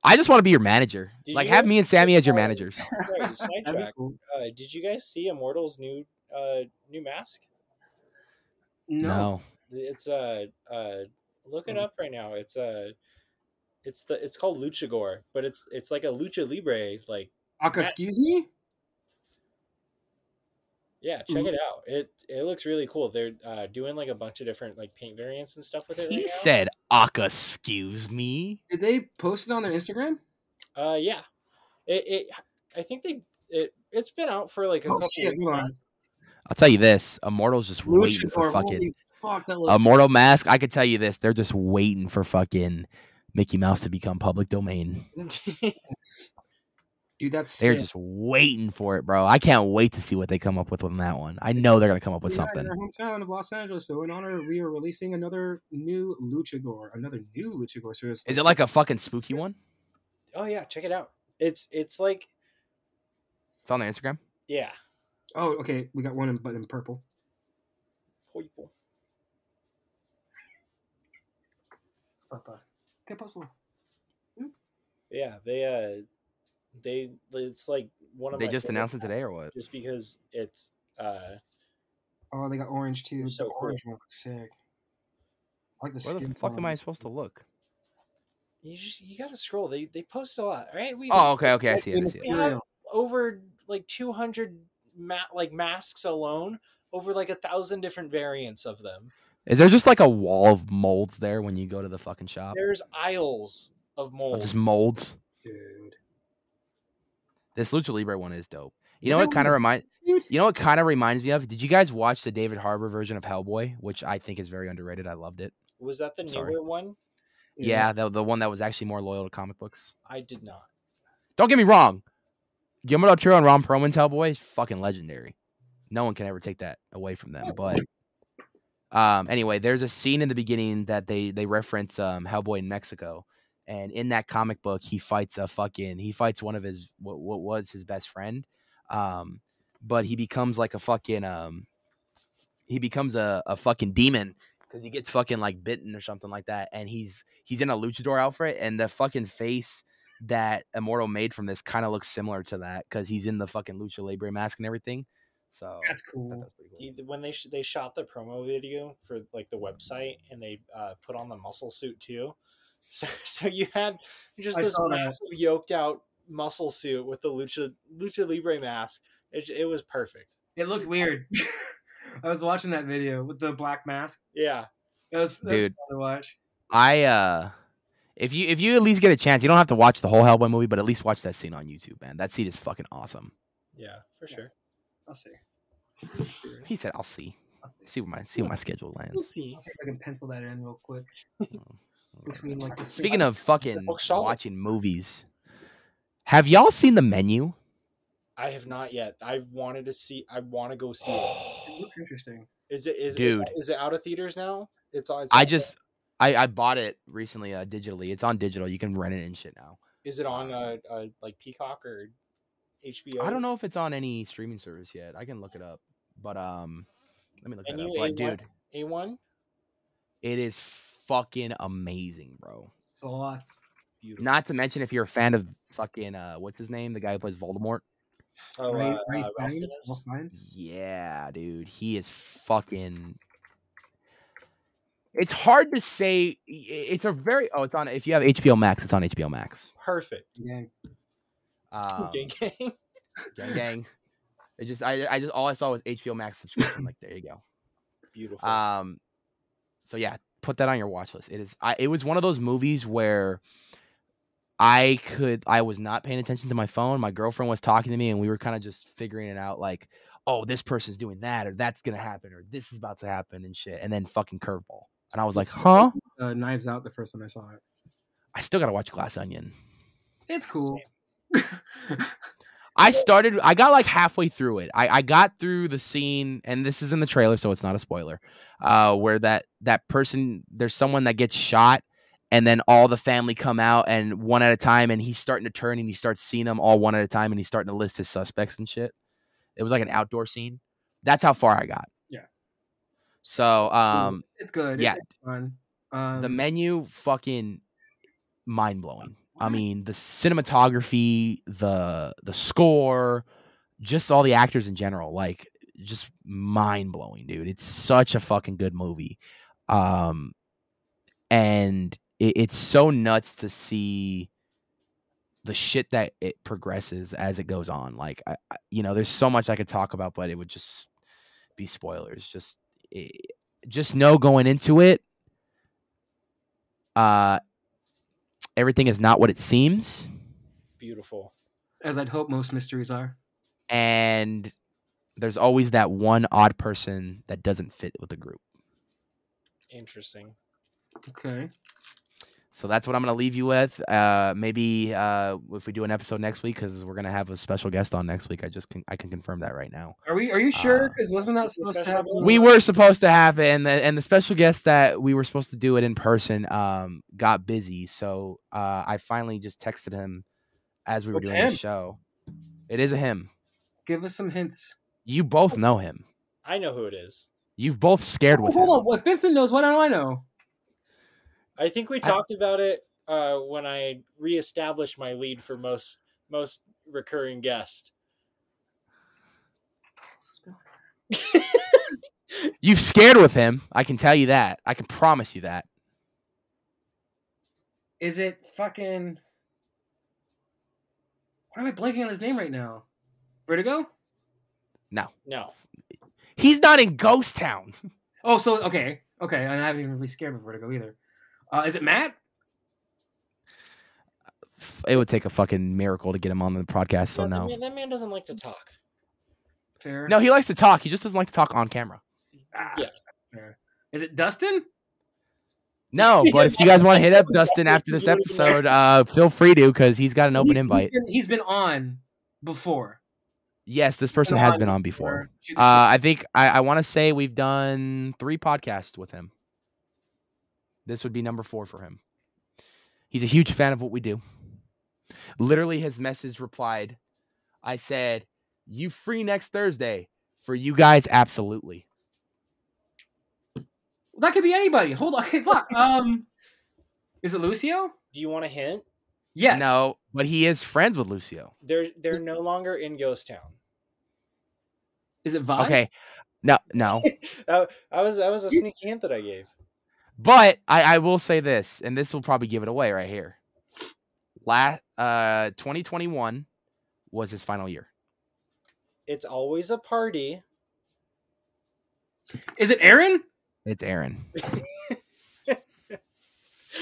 I just want to be your manager. Did like, you have me and Sammy as your managers. Right, sidetrack. Cool. Uh, did you guys see Immortal's new uh, new mask? No. no. It's, uh, uh, look it up right now. It's uh, it's the it's called Luchagor, but it's it's like a Lucha Libre. like. Aka, excuse me? Yeah, check mm-hmm. it out. It it looks really cool. They're uh, doing like a bunch of different like paint variants and stuff with it. He right said, "Aka, excuse me." Did they post it on their Instagram? Uh, yeah. It it I think they it it's been out for like a oh, couple shit, weeks. Now. I'll tell you this: Immortal's just Luchador, waiting for fucking fuck, Immortal mask. I could tell you this: they're just waiting for fucking Mickey Mouse to become public domain. Dude, that's they're sick. Just waiting for it, bro. I can't wait to see what they come up with on that one. I know they're gonna come up with yeah, something. Our hometown of Los Angeles, so in honor, we are releasing another new Luchagor, another new Luchagor series. Is it like a fucking spooky one? Oh yeah, check it out. It's it's like it's on their Instagram. Yeah. Oh, okay. We got one in but in purple. Purple. Papa. Que paso? Yeah, they uh. They it's like one of they just announced it today or what? Just because it's uh oh they got orange too. So the orange cool. one looks sick. I like the Where skin the fuck color. Am I supposed to look? You just you gotta scroll. They they post a lot, right? We oh okay okay like, I see it. I see we it. Have over like two hundred ma like masks alone, over like a thousand different variants of them. Is there just like a wall of molds there when you go to the fucking shop? There's aisles of molds. Oh, just molds, dude. This Lucha Libre one is dope. You know what kind of remind you know what kind of reminds me of? Did you guys watch the David Harbour version of Hellboy, which I think is very underrated? I loved it. Was that the newer one? Yeah, yeah the, the one that was actually more loyal to comic books. I did not. Don't get me wrong. Guillermo del Toro and Ron Perlman's Hellboy is fucking legendary. No one can ever take that away from them. But um, anyway, there's a scene in the beginning that they they reference um, Hellboy in Mexico. And in that comic book, he fights a fucking he fights one of his what, what was his best friend. Um, but he becomes like a fucking um, he becomes a, a fucking demon because he gets fucking like bitten or something like that. And he's he's in a luchador outfit. And the fucking face that Immortal made from this kind of looks similar to that because he's in the fucking Lucha Libre mask and everything. So that's cool. That was pretty cool. When they, sh they shot the promo video for like the website and they uh, put on the muscle suit, too. So, so you had just I this massive yoked out muscle suit with the Lucha Lucha Libre mask. It, it was perfect. It looked weird. I was watching that video with the black mask. Yeah. That was, that was fun to watch. I uh, if you if you at least get a chance, you don't have to watch the whole Hellboy movie, but at least watch that scene on YouTube, man. That scene is fucking awesome. Yeah, for sure. I'll see. For sure. He said, "I'll see. I'll see. See where my see where my schedule lands. We'll see. I'll see if I can pencil that in real quick." Between, like, the Speaking of fucking watching movies, have y'all seen The Menu? I have not yet. I've wanted to see. I want to go see it. It looks interesting. Is it? Is dude? Is it, is it out of theaters now? It's on. I just. I, I bought it recently uh, digitally. It's on digital. You can rent it and shit now. Is it on uh, uh like Peacock or H B O? I don't know if it's on any streaming service yet. I can look it up. But um, let me look and that up. But, dude, A one. It is fucking amazing, bro. Sauce. Beautiful. Not to mention, if you're a fan of fucking uh, what's his name, the guy who plays Voldemort. Oh, Ray, uh, Ray uh, Fiennes? Yeah, dude, he is fucking. It's hard to say. It's a very oh, it's on. If you have H B O Max, it's on H B O Max. Perfect. Gang, um, gang, gang, gang, gang. It just, I, I just, all I saw was H B O Max subscription. Like, there you go. Beautiful. Um, so yeah, put that on your watch list. It is. I. It was one of those movies where. I could, I was not paying attention to my phone. My girlfriend was talking to me and we were kind of just figuring it out. Like, oh, this person's doing that, or that's going to happen, or this is about to happen and shit. And then fucking curveball. And I was like, huh? Uh, Knives Out the first time I saw it. I still got to watch Glass Onion. It's cool. I started, I got like halfway through it. I, I got through the scene, and this is in the trailer, so it's not a spoiler, uh, where that, that person, there's someone that gets shot. And then all the family come out, and one at a time, and he's starting to turn, and he starts seeing them all one at a time, and he's starting to list his suspects and shit. It was like an outdoor scene. That's how far I got. Yeah. So, um, it's good. Yeah. It's fun. Um, The Menu, fucking mind blowing. I mean, the cinematography, the the score, just all the actors in general, like, just mind blowing, dude. It's such a fucking good movie. Um, and it's so nuts to see the shit that it progresses as it goes on. Like, I, I, you know, there's so much I could talk about, but it would just be spoilers. Just, it, just know going into it, uh, everything is not what it seems. Beautiful. As I'd hope most mysteries are. And there's always that one odd person that doesn't fit with the group. Interesting. Okay. So that's what I'm going to leave you with. Uh, maybe uh, if we do an episode next week, because we're going to have a special guest on next week. I just can I can confirm that right now. Are we? Are you sure? Because uh, wasn't that supposed to happen? We were supposed to have it, and the and the special guest that we were supposed to do it in person um, got busy. So uh, I finally just texted him as we were What's doing him? the show. It is a him. Give us some hints. You both know him. I know who it is. You've both scared oh, with hold him. Hold on. If Vincent knows, why don't I know? I think we talked I, about it uh, when I reestablished my lead for most most recurring guest. You've scared with him. I can tell you that. I can promise you that. Is it fucking... Why am I blanking on his name right now? Vertigo? No. No. He's not in Ghost Town. Oh, so, okay. Okay, and I haven't even really scared with Vertigo either. Uh, is it Matt? It would take a fucking miracle to get him on the podcast, so no. That man, that man doesn't like to talk. Fair. No, he likes to talk. He just doesn't like to talk on camera. Ah, yeah. Fair. Is it Dustin? No, but if you guys want to hit up Dustin after this episode, uh, feel free to, because he's got an open he's, invite. He's been, he's been on before. Yes, this person been has on been on before. before. Uh, I think I, I want to say we've done three podcasts with him. This would be number four for him. He's a huge fan of what we do. Literally, his message replied, I said, you free next Thursday? For you guys, absolutely. Well, that could be anybody. Hold on. Um, is it Lucio? Do you want a hint? Yes. No, but he is friends with Lucio. They're, they're no longer in Ghost Town. Is it Vi? Okay. No, no. that, that, was, that was a sneaky hint that I gave. But I, I will say this, and this will probably give it away right here. Last, uh, twenty twenty-one was his final year. It's always a party. Is it Aaron? It's Aaron.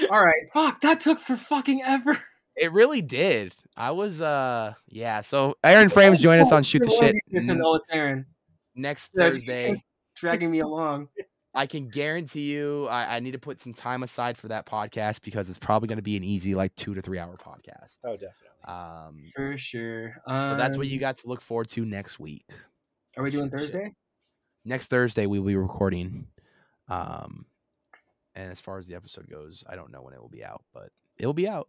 All right. Fuck, that took for fucking ever. It really did. I was, uh, yeah. So Aaron Frames joined us on Shoot the Shit. Listen, though, it's Aaron. Next Thursday. Dragging me along. I can guarantee you I, I need to put some time aside for that podcast because it's probably going to be an easy like two to three hour podcast. Oh, definitely. Um, for sure. Um, so that's what you got to look forward to next week. Are we doing Shoot Thursday? Shit. Next Thursday we will be recording. Um, and as far as the episode goes, I don't know when it will be out, but it will be out.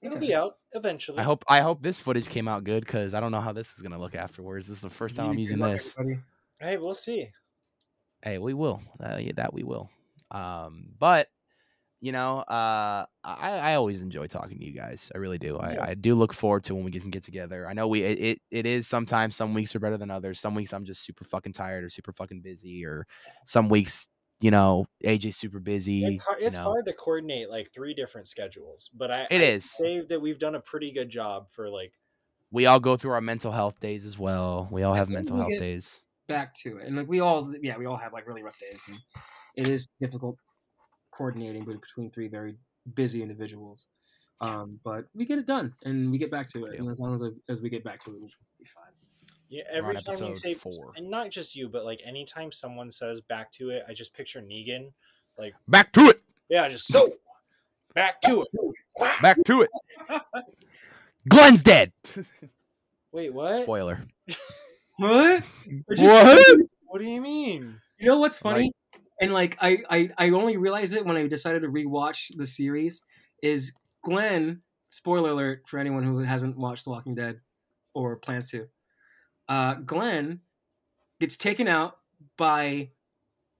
It'll be out eventually. I hope I hope this footage came out good because I don't know how this is going to look afterwards. This is the first time I'm using this. Everybody. Hey, we'll see. Hey, we will. Uh, yeah, that we will. Um, but, you know, uh, I, I always enjoy talking to you guys. I really do. I, yeah. I do look forward to when we can get together. I know we it, it, it is sometimes. Some weeks are better than others. Some weeks I'm just super fucking tired or super fucking busy. Or some weeks, you know, A J's super busy. It's hard, it's you know. hard to coordinate like three different schedules. But I, it I is. say that we've done a pretty good job for like. We all go through our mental health days as well. We all have mental health get- days. Back to it, and like we all yeah we all have like really rough days, and it is difficult coordinating between three very busy individuals, um but we get it done and we get back to it, and as long as as we get back to it, we'll be fine. Yeah, every time you say four, and not just you, but like anytime someone says back to it, I just picture Negan like back to it. Yeah, just so back to it, back to it. Glenn's dead. Wait, what? Spoiler. What? What? What do you mean? You know what's funny? Right. And like I, I, I only realized it when I decided to rewatch the series. Is Glenn? Spoiler alert for anyone who hasn't watched The Walking Dead or plans to. Uh, Glenn gets taken out by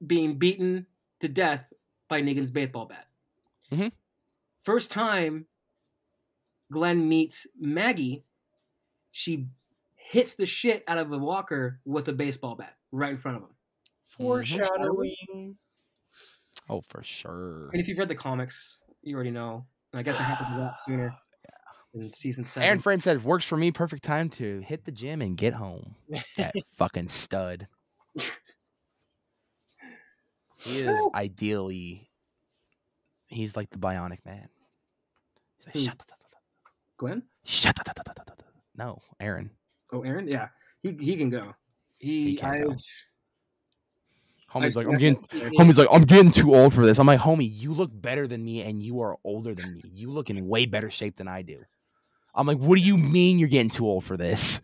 being beaten to death by Negan's baseball bat. Mm-hmm. First time Glenn meets Maggie, she hits the shit out of a walker with a baseball bat right in front of him. Foreshadowing. Oh, for sure. And if you've read the comics, you already know. And I guess it happens a lot sooner yeah. in season seven. Aaron Frame said, works for me. Perfect time to hit the gym and get home. That fucking stud. He is ideally, he's like the bionic man. He's like, hey. Shut up. Glenn? Shut up. No, Aaron. Oh, Aaron? Yeah. He he can go. He, he can go. Homie's, like, I'm getting, homie's like, I'm getting too old for this. I'm like, homie, you look better than me and you are older than me. You look in way better shape than I do. I'm like, what do you mean you're getting too old for this?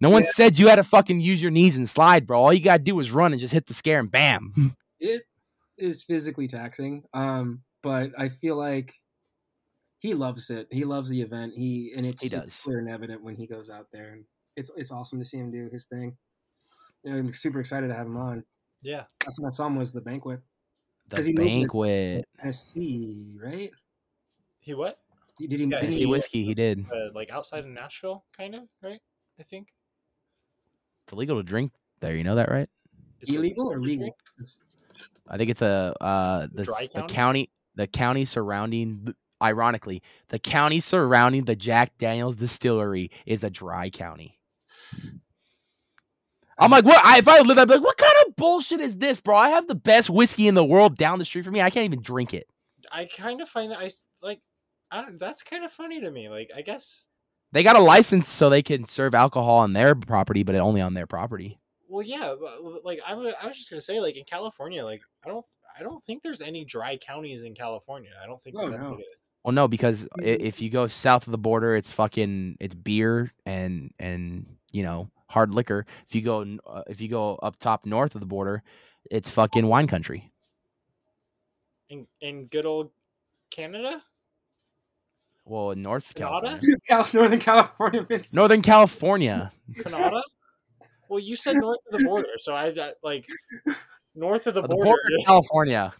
No one yeah. said you had to fucking use your knees and slide, bro. All you got to do is run and just hit the scare and bam. It is physically taxing, um, but I feel like he loves it. He loves the event. He And it's, he it's clear and evident when he goes out there and It's it's awesome to see him do his thing. I'm super excited to have him on. Yeah. Last time I saw him was The Banquet. The Banquet. Tennessee, right? He what? He, did he, yeah, did he, he whiskey? He did. Uh, like outside of Nashville, kind of, right? I think. It's illegal to drink there. You know that, right? It's illegal or legal? I think it's a uh the, the county the county surrounding. Ironically, the county surrounding the Jack Daniel's distillery is a dry county. I'm like, what? I, if I lived, I'd be like, what kind of bullshit is this, bro? I have the best whiskey in the world down the street from me. I can't even drink it. I kind of find that I like. I don't. That's kind of funny to me. Like, I guess they got a license so they can serve alcohol on their property, but only on their property. Well, yeah. But, like, I was. I was just gonna say, like, in California, like, I don't. I don't think there's any dry counties in California. I don't think no, that that's no. what it is. Well, no, because if you go south of the border, it's fucking it's beer and and you know. Hard liquor. If you go, uh, if you go up top north of the border, it's fucking wine country. In in good old Canada. Well, in North Canada, Northern California, Vince. Northern California, Canada. Well, you said north of the border, so I got like north of the, uh, the border, border California.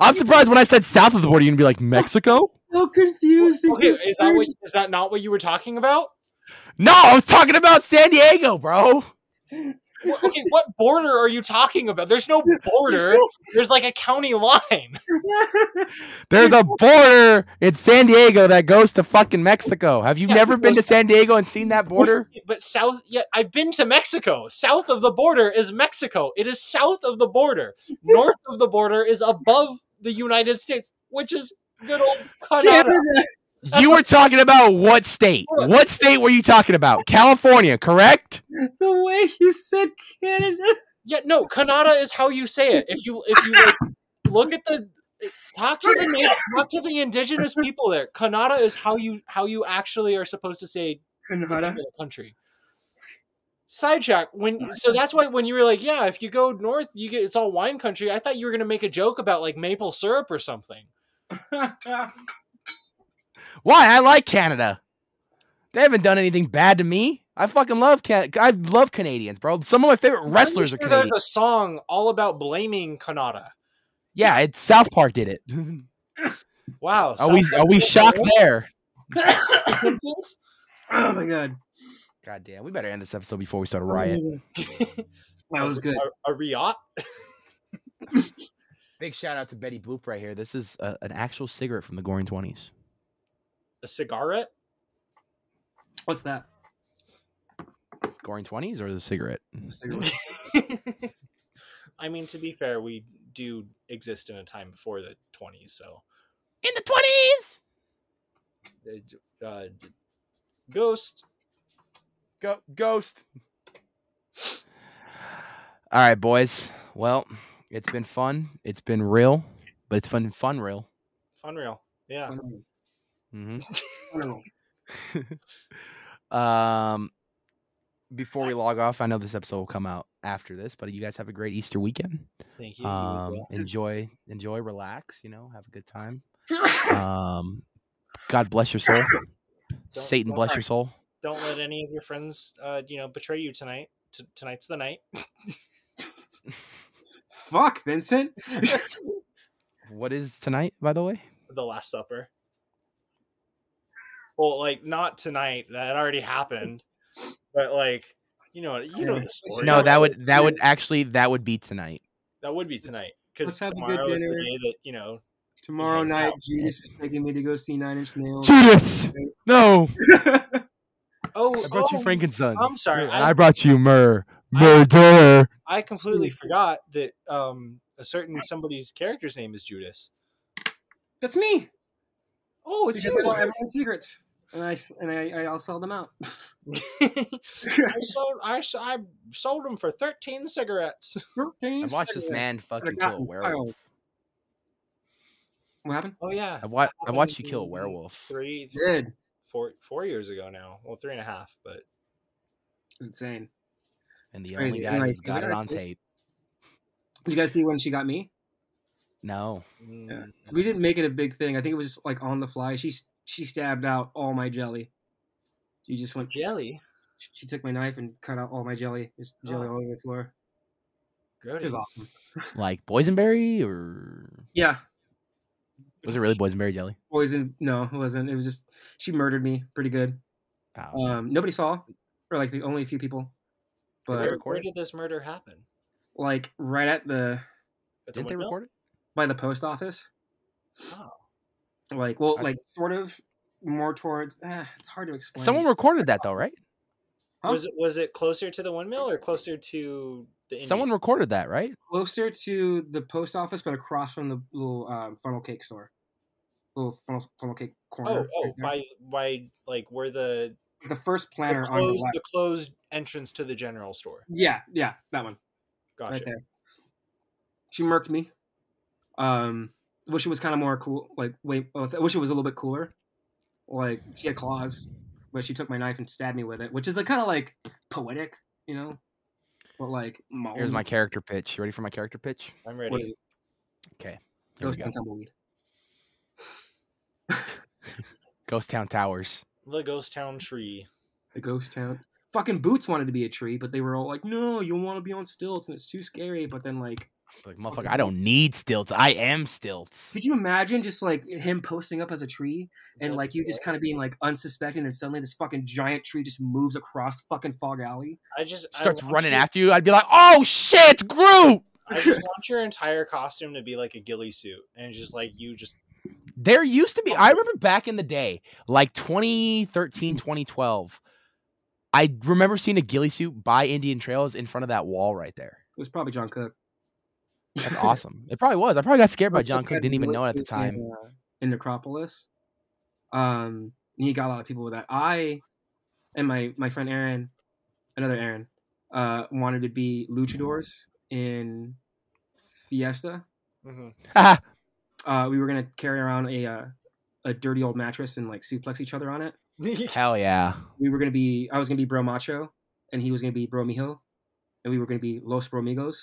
I'm surprised when I said south of the border, you're gonna be like Mexico. So confused. Okay, is that what, is that not what you were talking about? No, I was talking about San Diego, bro. Well, okay, what border are you talking about? There's no border. There's like a county line. There's a border in San Diego that goes to fucking Mexico. Have you yeah, never been to San Diego and seen that border? But south, yeah, I've been to Mexico. South of the border is Mexico. It is south of the border. North of the border is above the United States, which is good old Canada. You were talking about what state? What state were you talking about? California, correct? The way you said Canada. Yeah, no, Canada is how you say it. If you if you like, look at the talk to the talk to the indigenous people there. Canada is how you how you actually are supposed to say Canada country. Sidetrack. When so that's why when you were like, yeah, if you go north, you get it's all wine country. I thought you were gonna make a joke about like maple syrup or something. Why? I like Canada. They haven't done anything bad to me. I fucking love Can. I love Canadians, bro. Some of my favorite wrestlers are Canadian. There's a song all about blaming Canada. Yeah, it's South Park did it. Wow. Are South we Park are we shocked there? Simpsons? Oh my god. God damn, we better end this episode before we start a riot. That was good. A, a riot? Big shout out to Betty Boop right here. This is a, an actual cigarette from the Goring twenties. A cigarette? What's that? Goring twenties or the cigarette? The cigarette. I mean, to be fair, we do exist in a time before the twenties, so. In the twenties! Uh, ghost. Go ghost. All right, boys. Well, it's been fun. It's been real, but it's fun, fun, real. Fun, real. Yeah. Mm-hmm. Fun real. um, before we log off, I know this episode will come out after this, but you guys have a great Easter weekend. Thank you. Um, you enjoy, enjoy, relax. You know, have a good time. um, God bless your soul. Don't, Satan don't bless hurt. your soul. Don't let any of your friends, uh, you know, betray you tonight. T tonight's the night. Fuck, Vincent. What is tonight, by the way? The Last Supper. Well, like, not tonight. That already happened. But, like, you know, you know the story. No, that would that would actually that would be tonight. That would be tonight, because tomorrow is the day that you know. Tomorrow night, Judas is taking me to go see Nine Inch Nails. Judas, no. Oh, I brought oh, you frankincense. I'm sorry. I, I brought you myrrh. Murder. I, I completely forgot that um, a certain somebody's character's name is Judas. That's me. Oh, it's because you. I have secrets, and I and I, I I'll sell them out. I sold I I sold them for thirteen cigarettes. thirteen I watched cigarettes. This man fucking kill a werewolf. What happened? Oh yeah, I watched I watched you kill a werewolf. Three. three. Did. Four, four years ago now. Well, three and a half, but it's insane. And the only guy who's got it on tape. Did you guys see when she got me? No. Yeah. We didn't make it a big thing. I think it was just like on the fly. She she stabbed out all my jelly. She just went jelly. She, she took my knife and cut out all my jelly. Just jelly oh. all over the floor. Good. It was awesome. Like boysenberry or yeah. Was it really boysenberry jelly? Poison? No, it wasn't. It was just she murdered me pretty good. Oh. Um, nobody saw, or like the only few people. But did where did this murder happen? Like right at the. At the didn't window? They record it? By the post office. Oh. Like well, I, like sort of more towards. Eh, it's hard to explain. Someone it's recorded that though, right? Huh? Was it was it closer to the windmill or closer to? Someone recorded that, right? Closer to the post office, but across from the little um, funnel cake store, little funnel, funnel cake corner. Oh, oh right by by like where the the first planter the closed, on the, left. The closed entrance to the general store. Yeah, yeah, that one. Gotcha. Right there. She murked me. Um, wish it was kind of more cool. Like, wait, I wish it was a little bit cooler. Like she had claws, but she took my knife and stabbed me with it, which is like kind of like poetic, you know. But like, Molly. Here's my character pitch. You ready for my character pitch? I'm ready. Okay. Ghost Town Tumbleweed. Ghost Town Towers. The Ghost Town Tree. The Ghost Town. Fucking Boots wanted to be a tree, but they were all like, no, you want to be on stilts and it's too scary. But then like. Like, motherfucker, I don't need stilts. I am stilts. Could you imagine just like him posting up as a tree and like you just kind of being like unsuspecting and suddenly this fucking giant tree just moves across fucking Fog Alley? I just starts I running you. after you. I'd be like, oh shit, it's Groot! I just want your entire costume to be like a ghillie suit and just like you just. There used to be, I remember back in the day, like twenty thirteen, twenty twelve, I remember seeing a ghillie suit by Indian Trails in front of that wall right there. It was probably John Cook. That's awesome. It probably was. I probably got scared by John Cook. Didn't even know it at the time. In, uh, in Necropolis. Um, he got a lot of people with that. I and my, my friend Aaron, another Aaron, uh, wanted to be luchadors in Fiesta. Mm-hmm. uh, we were going to carry around a uh, a dirty old mattress and like suplex each other on it. Hell yeah. We were going to be, I was going to be Bro Macho, and he was going to be Bro Mijo, and we were going to be Los Bromigos.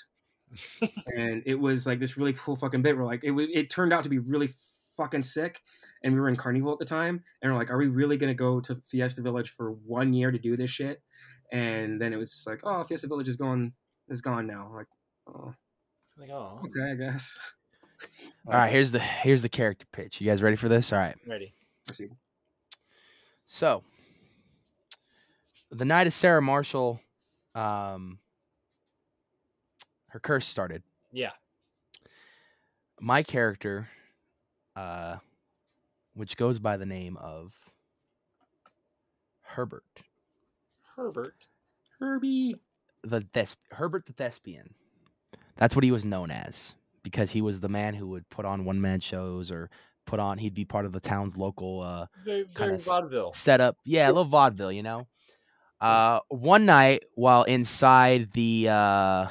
And it was like this really cool fucking bit where like it it turned out to be really fucking sick, and we were in Carnival at the time, and we're like, are we really gonna go to Fiesta Village for one year to do this shit? And then it was like, oh, Fiesta Village is gone is gone now. We're like, oh, like, oh, okay, I guess. All right, here's the here's the character pitch. You guys ready for this? All right, ready. So the night of Sarah Marshall, um. her curse started. Yeah. My character, uh, which goes by the name of Herbert. Herbert. Herbie. The Thes- Herbert the Thespian. That's what he was known as, because he was the man who would put on one-man shows or put on, he'd be part of the town's local uh, kind of vaudeville setup. Yeah, a little vaudeville, you know. Uh, one night while inside the... Uh,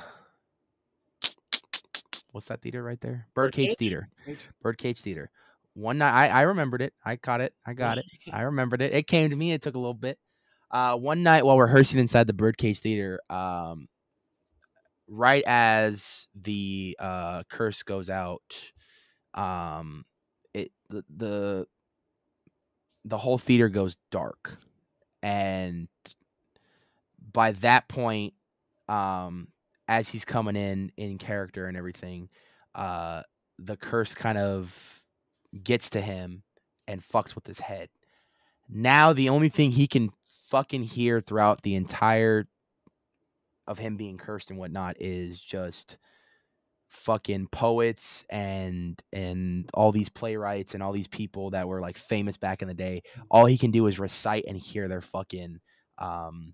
What's that theater right there? Birdcage Bird Theater. Birdcage Theater. One night, I, I remembered it. I caught it. I got it. I remembered it. It came to me. It took a little bit. Uh, one night while rehearsing inside the Birdcage Theater, um, right as the uh, curse goes out, um, it the, the the whole theater goes dark, and by that point, um. as he's coming in, in character and everything, uh, the curse kind of gets to him and fucks with his head. Now the only thing he can fucking hear throughout the entire of him being cursed and whatnot is just fucking poets and, and all these playwrights and all these people that were like famous back in the day. All he can do is recite and hear their fucking, um,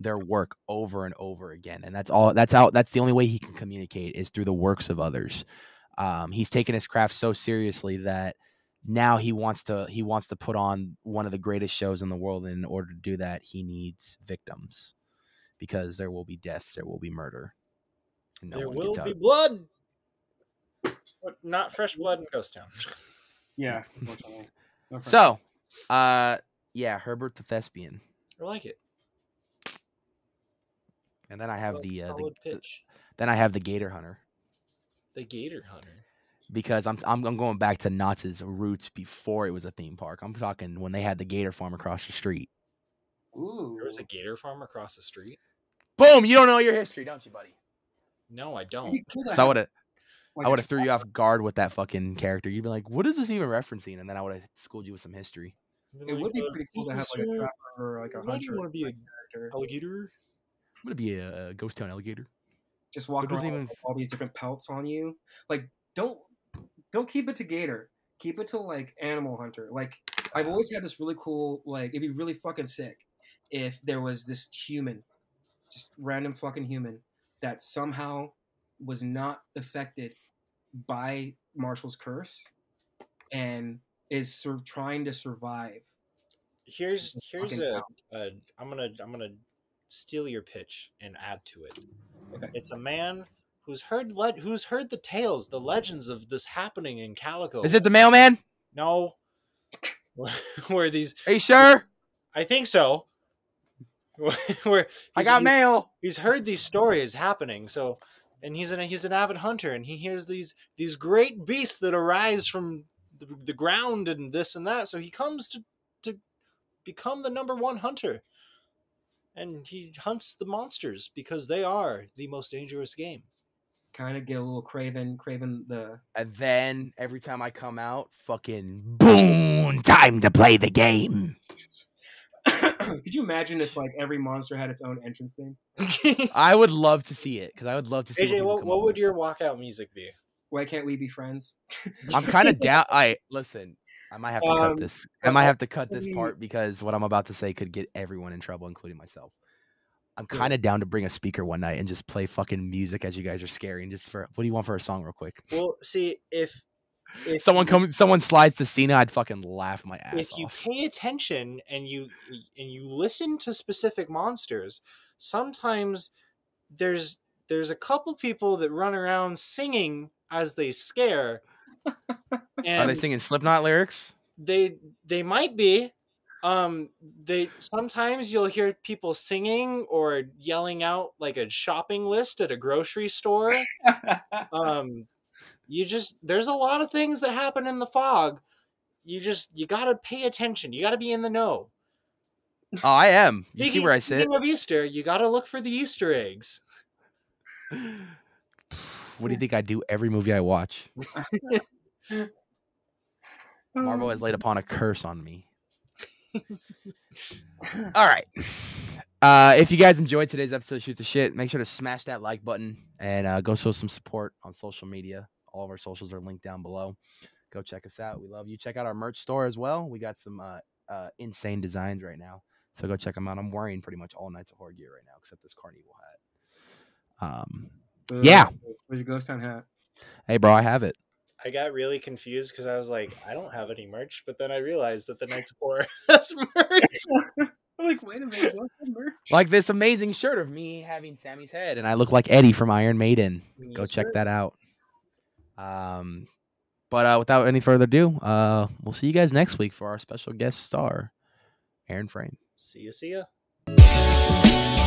their work over and over again. And that's all that's how that's the only way he can communicate is through the works of others. Um, he's taken his craft so seriously that now he wants to, he wants to put on one of the greatest shows in the world. And in order to do that, he needs victims, because there will be death. There will be murder. And no there will be blood, but not fresh blood in Ghost Town. Yeah. No, so, uh, yeah, Herbert the Thespian. I like it. And then I have the, uh, the pitch. Then I have the Gator Hunter. The Gator Hunter. Because I'm I'm, I'm going back to Knott's roots before it was a theme park. I'm talking when they had the Gator Farm across the street. Ooh, there was a Gator Farm across the street. Boom! You don't know your history, don't you, buddy? No, I don't. So I would have, I would have threw you off guard with that fucking character. You'd be like, "What is this even referencing?" And then I would have schooled you with some history. It would be pretty cool to have like a trapper or like a hunter. Why do you want to be a character? Alligator? I'm going to be a Ghost Town alligator. Just walk around even... with all these different pelts on you. Like, don't don't keep it to gator. Keep it to, like, animal hunter. Like, I've always had this really cool, like, it'd be really fucking sick if there was this human, just random fucking human, that somehow was not affected by Marshall's curse and is sort of trying to survive. Here's, here's a, a, I'm going to, I'm going to, steal your pitch and add to it. Okay. It's a man who's heard le- who's heard the tales, the legends of this happening in Calico. Is it the mailman? No. Where these? Are you sure? I think so. Where I got he's, mail. He's heard these stories happening. So, and he's an he's an avid hunter, and he hears these these great beasts that arise from the, the ground and this and that. So he comes to to become the number one hunter. And he hunts the monsters because they are the most dangerous game. Kind of get a little craven, craven the... And then every time I come out, fucking boom, time to play the game. Could you imagine if like every monster had its own entrance thing? I would love to see it, because I would love to see it. What, what, what would your walkout music be? Why can't we be friends? I'm kind of down. I listen. I might have to um, cut this. I might have to cut this part because what I'm about to say could get everyone in trouble, including myself. I'm kind of down to bring a speaker one night and just play fucking music as you guys are scary and just for what do you want for a song real quick? Well, see, if if someone comes, someone slides to Cena, I'd fucking laugh my ass off. If you off. pay attention and you and you listen to specific monsters, sometimes there's there's a couple people that run around singing as they scare. And are they singing Slipknot lyrics? They they might be. Um, they sometimes you'll hear people singing or yelling out like a shopping list at a grocery store. um, you just there's a lot of things that happen in the fog. You just you gotta pay attention. You gotta be in the know. Oh, I am. You see where I sit. Speaking of Easter, you gotta look for the Easter eggs. What do you think I do every movie I watch? Marvel has laid upon a curse on me. All right. Uh, if you guys enjoyed today's episode of Shoot the Shit, make sure to smash that like button and uh, go show some support on social media. All of our socials are linked down below. Go check us out. We love you. Check out our merch store as well. We got some uh, uh, insane designs right now, so go check them out. I'm wearing pretty much all Knights of Horror gear right now, except this Carnival hat. Um, uh, yeah. Where's your ghost town hat? Hey, bro, I have it. I got really confused because I was like, I don't have any merch, but then I realized that the Knights of Horror has merch. I'm like, wait a minute, what's the merch? Like this amazing shirt of me having Sammy's head, and I look like Eddie from Iron Maiden. Yes, Go check sir. that out. Um, but uh, without any further ado, uh, we'll see you guys next week for our special guest star, Aaron Frame. See ya, see ya.